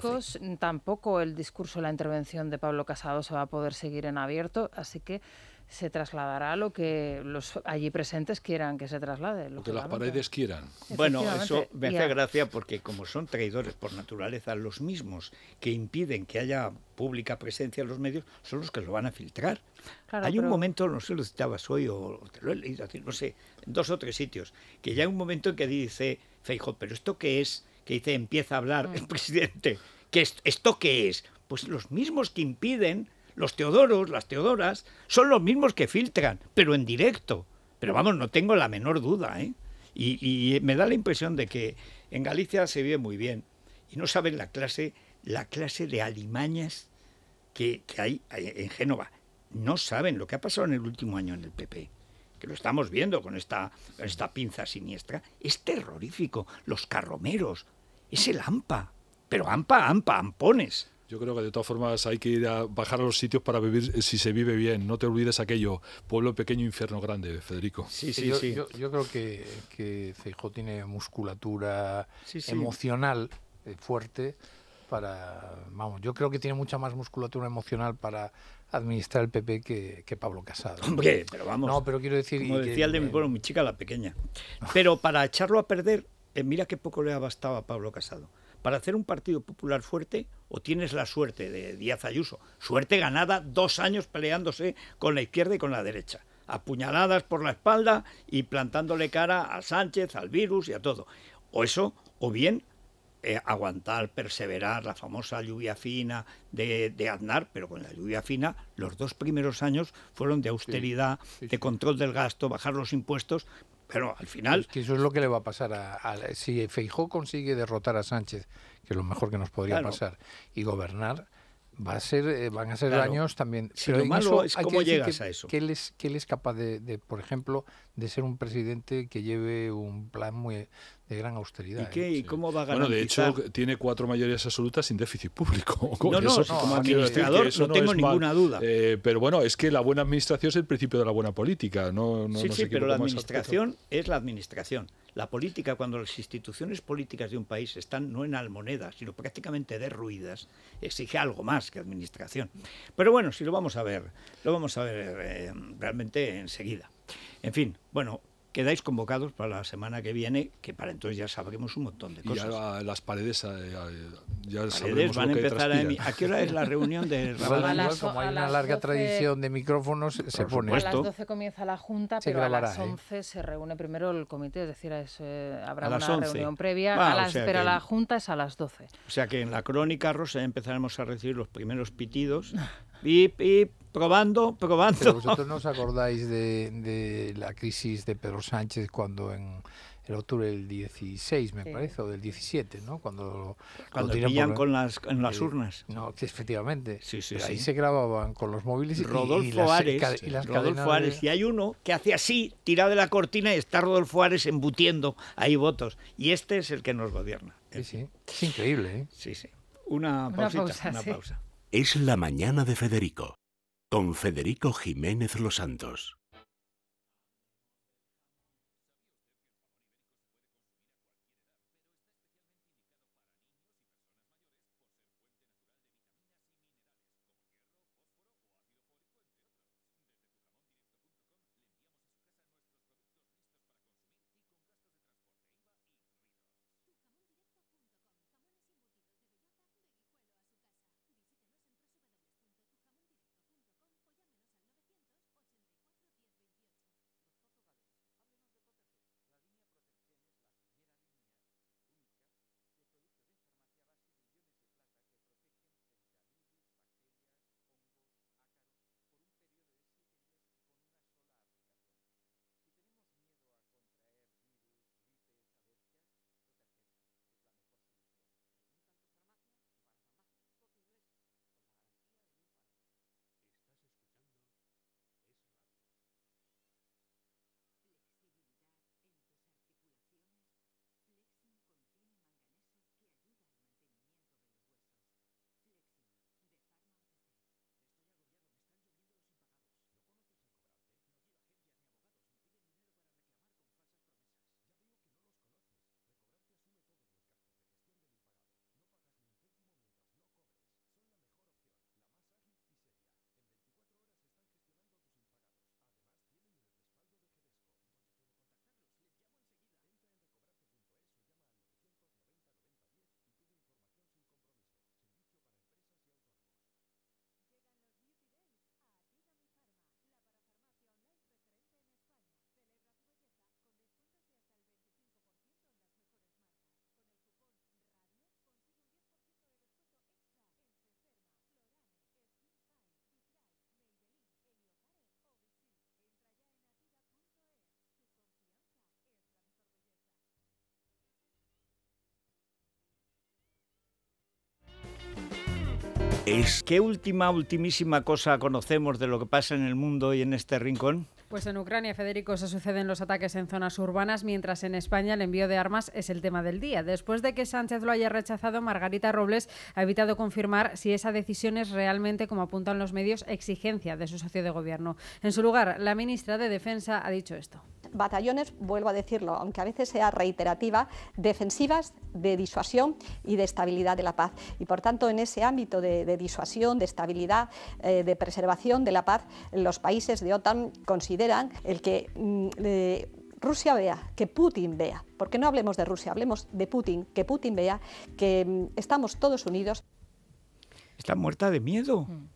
hace. Tampoco el discurso, la intervención de Pablo Casado se va a poder seguir en abierto, así que se trasladará lo que los allí presentes quieran que se traslade. Lo que las paredes quieran. Bueno, eso me hace gracia porque como son traidores por naturaleza, los mismos que impiden que haya pública presencia en los medios son los que lo van a filtrar. Claro, hay un pero... momento, no sé, lo citabas hoy o te lo he leído, no sé, en dos o tres sitios, que ya hay un momento en que dice Feijóo, pero ¿esto qué es? Que dice, empieza a hablar mm. el presidente. ¿Qué es, ¿Esto qué es? Pues los mismos que impiden... Los Teodoros, las Teodoras, son los mismos que filtran, pero en directo. Pero vamos, no tengo la menor duda, ¿eh? Y, y me da la impresión de que en Galicia se vive muy bien. Y no saben la clase, la clase de alimañas que, que hay en Génova. No saben lo que ha pasado en el último año en el P P. Que lo estamos viendo con esta, esta pinza siniestra. Es terrorífico. Los carromeros. Es el AMPA. Pero AMPA, AMPA, ampones. Yo creo que de todas formas hay que ir a bajar a los sitios para vivir si se vive bien. No te olvides aquello, pueblo pequeño, infierno grande, Federico. Sí, sí, yo, sí. Yo, yo creo que, que Feijóo tiene musculatura sí, sí. emocional eh, fuerte para... Vamos, yo creo que tiene mucha más musculatura emocional para administrar el P P que, que Pablo Casado. Hombre, pero vamos. No, pero quiero decir... Como decía que, el de mi pueblo, mi chica la pequeña. Pero para echarlo a perder, eh, mira qué poco le ha bastado a Pablo Casado. Para hacer un Partido Popular fuerte, o tienes la suerte de Díaz Ayuso, suerte ganada dos años peleándose con la izquierda y con la derecha, apuñaladas por la espalda y plantándole cara a Sánchez, al virus y a todo. O eso, o bien eh, aguantar, perseverar, la famosa lluvia fina de, de Aznar, pero con la lluvia fina los dos primeros años fueron de austeridad, sí, sí, sí. de control del gasto, bajar los impuestos... Pero al final... Es que eso es lo que le va a pasar. A, a, si Feijóo consigue derrotar a Sánchez, que es lo mejor que nos podría claro. pasar, y gobernar, va a ser, eh, van a ser claro. años también. Si pero lo malo es cómo llegas que, a eso. Que él es, que él es capaz, de, de, por ejemplo, de ser un presidente que lleve un plan muy de gran austeridad. ¿Y, qué, eh? ¿Y cómo va a garantizar? Bueno, de hecho, tiene cuatro mayorías absolutas sin déficit público. No, no, eso, no como administrador no, no tengo ninguna mal. duda. Eh, pero bueno, es que la buena administración es el principio de la buena política. No, no, sí, no sí, pero la administración es la administración. La política, cuando las instituciones políticas de un país están no enalmonedas, sino prácticamente derruidas, exige algo más que administración. Pero bueno, si lo vamos a ver, lo vamos a ver eh, realmente enseguida. En fin, bueno... Quedáis convocados para la semana que viene, que para entonces ya sabremos un montón de cosas. Y ya las paredes, ya, ya paredes sabremos van lo que a empezar a, ¿a qué hora es la reunión de Rabal? A las, como hay una larga doce, tradición de micrófonos, por se por pone. A las doce comienza la Junta, se pero grabará, a las once eh. se reúne primero el comité, es decir, es, eh, habrá una once. Reunión previa, ah, a las, o sea pero que, la Junta es a las doce. O sea que en la crónica, Rosa, empezaremos a recibir los primeros pitidos. Y, y probando, probando. Pero vosotros no os acordáis de, de la crisis de Pedro Sánchez cuando en el octubre del dieciséis, me sí. parece, o del diecisiete, ¿no? Cuando, cuando, cuando pillan por, con las, en las eh, urnas. No, que efectivamente. Sí, sí, pero sí. Ahí se grababan con los móviles y, Rodolfo y las, Ares, ca, y las Rodolfo Ares. De... Y hay uno que hace así, tirado de la cortina, y está Rodolfo Ares embutiendo ahí votos. Y este es el que nos gobierna. Sí, sí. Es increíble, ¿eh? Sí, sí. Una, una pausita, pausa, una sí. pausa. Es la mañana de Federico, con Federico Jiménez Los Santos. Es... ¿Qué última, ultimísima cosa conocemos de lo que pasa en el mundo y en este rincón? Pues en Ucrania, Federico, se suceden los ataques en zonas urbanas, mientras en España el envío de armas es el tema del día. Después de que Sánchez lo haya rechazado, Margarita Robles ha evitado confirmar si esa decisión es realmente, como apuntan los medios, exigencia de su socio de gobierno. En su lugar, la ministra de Defensa ha dicho esto. Batallones, vuelvo a decirlo, aunque a veces sea reiterativa, defensivas de disuasión y de estabilidad de la paz. Y por tanto, en ese ámbito de, de disuasión, de estabilidad, eh, de preservación de la paz, los países de OTAN consideran el que eh, Rusia vea, que Putin vea, porque no hablemos de Rusia, hablemos de Putin, que Putin vea que eh, estamos todos unidos. Está muerta de miedo. Mm.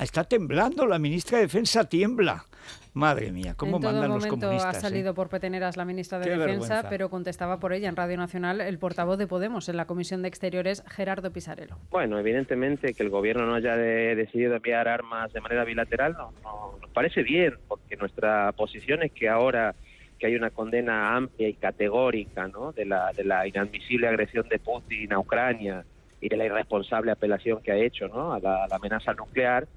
Está temblando, la ministra de Defensa tiembla. Madre mía, cómo mandan los comunistas. En todo momento ha salido ¿eh? por peteneras la ministra de Qué Defensa, vergüenza. Pero contestaba por ella en Radio Nacional el portavoz de Podemos en la Comisión de Exteriores, Gerardo Pisarello. Bueno, evidentemente que el gobierno no haya de, decidido enviar armas de manera bilateral no, no, nos parece bien, porque nuestra posición es que ahora que hay una condena amplia y categórica, ¿no?, de la de la inadmisible agresión de Putin a Ucrania y de la irresponsable apelación que ha hecho, ¿no?, a la, a la amenaza nuclear,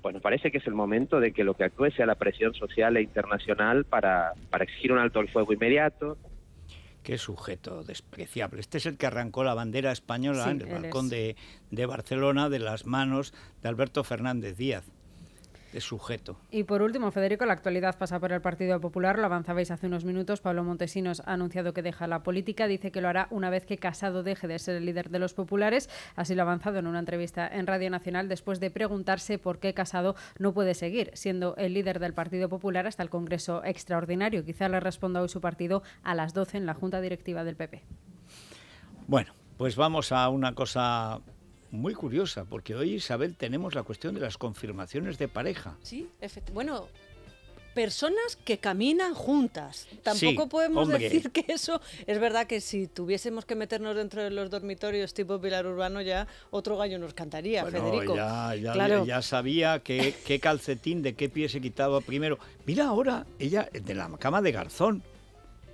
pues nos parece que es el momento de que lo que actúe sea la presión social e internacional para, para exigir un alto el fuego inmediato. Qué sujeto despreciable. Este es el que arrancó la bandera española sí, en el balcón de, de Barcelona de las manos de Alberto Fernández Díaz. De sujeto. Y por último, Federico, la actualidad pasa por el Partido Popular, lo avanzabais hace unos minutos. Pablo Montesinos ha anunciado que deja la política, dice que lo hará una vez que Casado deje de ser el líder de los populares. Así lo ha avanzado en una entrevista en Radio Nacional después de preguntarse por qué Casado no puede seguir siendo el líder del Partido Popular hasta el Congreso Extraordinario. Quizá le responda hoy su partido a las doce en la Junta Directiva del P P. Bueno, pues vamos a una cosa muy curiosa, porque hoy, Isabel, tenemos la cuestión de las confirmaciones de pareja. Sí, efectivamente. Bueno, personas que caminan juntas. Tampoco sí, podemos hombre. decir que eso... Es verdad que si tuviésemos que meternos dentro de los dormitorios tipo Pilar Urbano, ya otro gallo nos cantaría, bueno, Federico. Ya, ya, claro. ya, ya sabía qué que calcetín de qué pie se quitaba primero. Mira ahora, ella, de la cama de Garzón.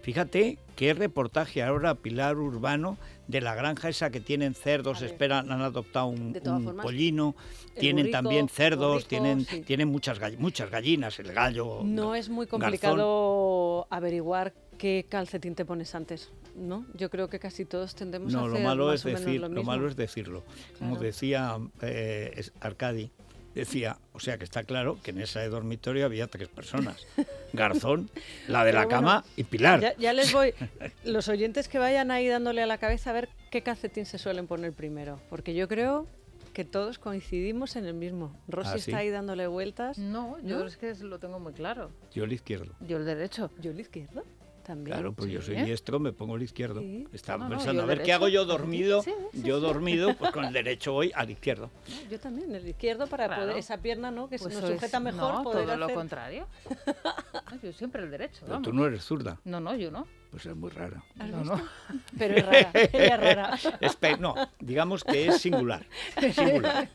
Fíjate qué reportaje ahora Pilar Urbano de la granja esa que tienen cerdos, esperan, han adoptado un, un formas, pollino, tienen burrico, también cerdos, burrico, tienen, sí. tienen muchas, gall- muchas gallinas, el gallo. No es muy complicado Garzón. averiguar qué calcetín te pones antes, ¿no? Yo creo que casi todos tendemos no, a hacer lo malo más es o decir, menos lo mismo. Lo malo es decirlo. Claro. Como decía eh, Arcadi, decía, o sea que está claro que en ese dormitorio había tres personas, Garzón, la de Pero la bueno, cama y Pilar. Ya, ya les voy, los oyentes que vayan ahí dándole a la cabeza a ver qué calcetín se suelen poner primero, porque yo creo que todos coincidimos en el mismo. Rosy ¿Ah, sí? está ahí dándole vueltas. No, yo ¿no? es que lo tengo muy claro. Yo el izquierdo. Yo el derecho. Yo el izquierdo. También. Claro, pues sí, yo soy ¿eh? diestro, me pongo el izquierdo. Sí. Estaba no, pensando, no, a ver derecho. qué hago yo dormido. Sí, sí, sí. Yo dormido, pues con el derecho voy al izquierdo. No, yo también, el izquierdo, para claro. poder esa pierna no que pues se nos sujeta mejor. No, poder todo hacer... lo contrario. No, yo siempre el derecho. Pero tú no eres zurda. No, no, yo no. Pues es muy rara. No, no. Pero es rara, ella es rara. Espe- no, digamos que es singular. singular.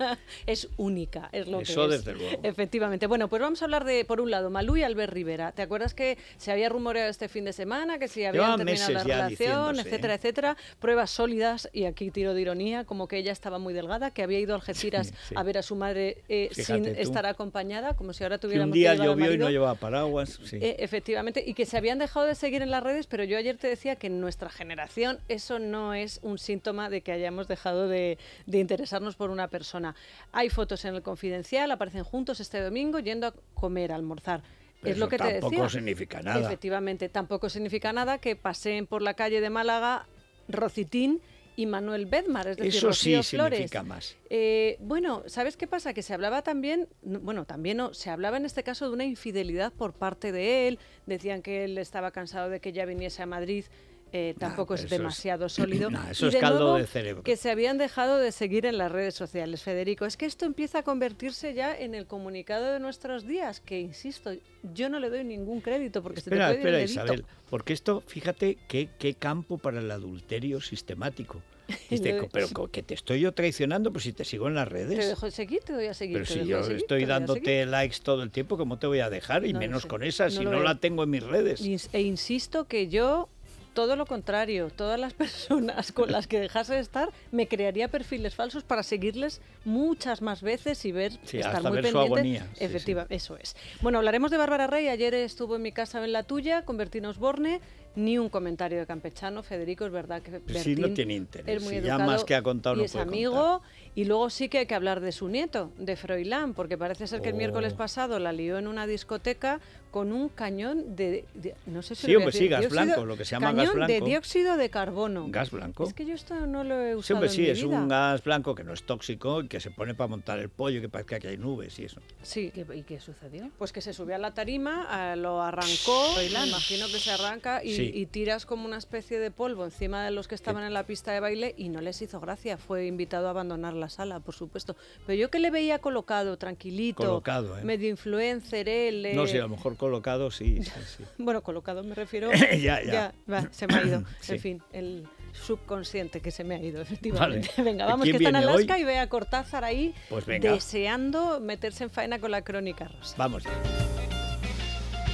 Es única, es lo Eso que es. Eso desde luego. Efectivamente. Bueno, pues vamos a hablar de, por un lado, Malú y Albert Rivera. ¿Te acuerdas que se había rumoreado este fin de semana, que si habían Lleva terminado la relación, etcétera, etcétera? Pruebas sólidas, y aquí tiro de ironía, como que ella estaba muy delgada, que había ido a Algeciras sí, sí. a ver a su madre eh, sin tú. estar acompañada, como si ahora tuviéramos que llevar al marido. Un día llovió y no llevaba paraguas. Sí. Eh, efectivamente, y que se habían dejado de seguir en las redes, pero Pero yo ayer te decía que en nuestra generación eso no es un síntoma de que hayamos dejado de, de interesarnos por una persona. Hay fotos en el Confidencial, aparecen juntos este domingo yendo a comer, a almorzar. Pero es lo que te decía. Tampoco significa nada. Efectivamente, tampoco significa nada que paseen por la calle de Málaga Rocitín y Manuel Bedmar, es decir, Eso Rocío sí Flores. significa más. Eh, bueno, ¿sabes qué pasa? Que se hablaba también, bueno, también no, se hablaba en este caso de una infidelidad por parte de él. Decían que él estaba cansado de que ella viniese a Madrid. Eh, tampoco nah, es demasiado es, sólido. Nah, eso y de es caldo nuevo, de cerebro. Que se habían dejado de seguir en las redes sociales, Federico. Es que esto empieza a convertirse ya en el comunicado de nuestros días, que insisto, yo no le doy ningún crédito porque espera, se te puede ir espera, Isabel, porque esto, fíjate, qué, qué campo para el adulterio sistemático. Este, pero que te estoy yo traicionando, pues si te sigo en las redes. Te dejo de seguir, te doy a seguir. Pero si yo seguir, estoy dándote likes todo el tiempo, ¿cómo te voy a dejar? Y no menos con esa, no si no la tengo en mis redes. E insisto que yo... Todo lo contrario, todas las personas con las que dejase de estar, me crearía perfiles falsos para seguirles muchas más veces y ver, sí, estar hasta muy ver pendiente. Su agonía. Efectivamente, sí, sí. eso es. Bueno, hablaremos de Bárbara Rey, ayer estuvo en mi casa en la tuya, con Bertín Osborne, ni un comentario de campechano, Federico, es verdad que Bertín sí, no tiene interés, es muy educado ya más que ha contado, y no es amigo, contar. Y luego sí que hay que hablar de su nieto, de Froilán, porque parece ser que oh. el miércoles pasado la lió en una discoteca con un cañón de... de no sé si sí, lo hombre, sí, gas dióxido, blanco, lo que se llama gas blanco. de dióxido de carbono. ¿Gas blanco? Es que yo esto no lo he usado sí, hombre, en sí, mi vida. Sí, es un gas blanco que no es tóxico y que se pone para montar el pollo, que parece que hay nubes y eso. Sí. ¿Y qué, y qué sucedió? Pues que se subió a la tarima, eh, lo arrancó, Froilán, imagino que se arranca y... Sí. Y, y tiras como una especie de polvo encima de los que estaban en la pista de baile y no les hizo gracia. Fue invitado a abandonar la sala, por supuesto. Pero yo que le veía colocado, tranquilito, colocado, ¿eh? medio influencer, él... Eh... No, sí, a lo mejor colocado, sí. sí, sí. Bueno, colocado me refiero... ya, ya. ya va, se me ha ido. sí. En fin, el subconsciente que se me ha ido, efectivamente. Vale. Venga, vamos, que está en Alaska hoy? y ve a Cortázar ahí pues deseando meterse en faena con la Crónica Rosa. Vamos ya.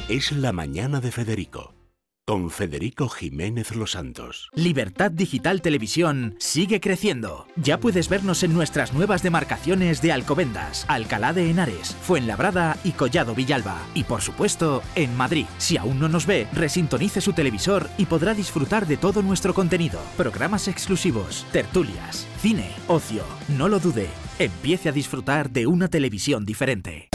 Es la mañana de Federico. con Federico Jiménez Los Santos. Libertad Digital Televisión sigue creciendo. Ya puedes vernos en nuestras nuevas demarcaciones de Alcobendas, Alcalá de Henares, Fuenlabrada y Collado Villalba. Y por supuesto, en Madrid. Si aún no nos ve, resintonice su televisor y podrá disfrutar de todo nuestro contenido. Programas exclusivos, tertulias, cine, ocio. No lo dude, empiece a disfrutar de una televisión diferente.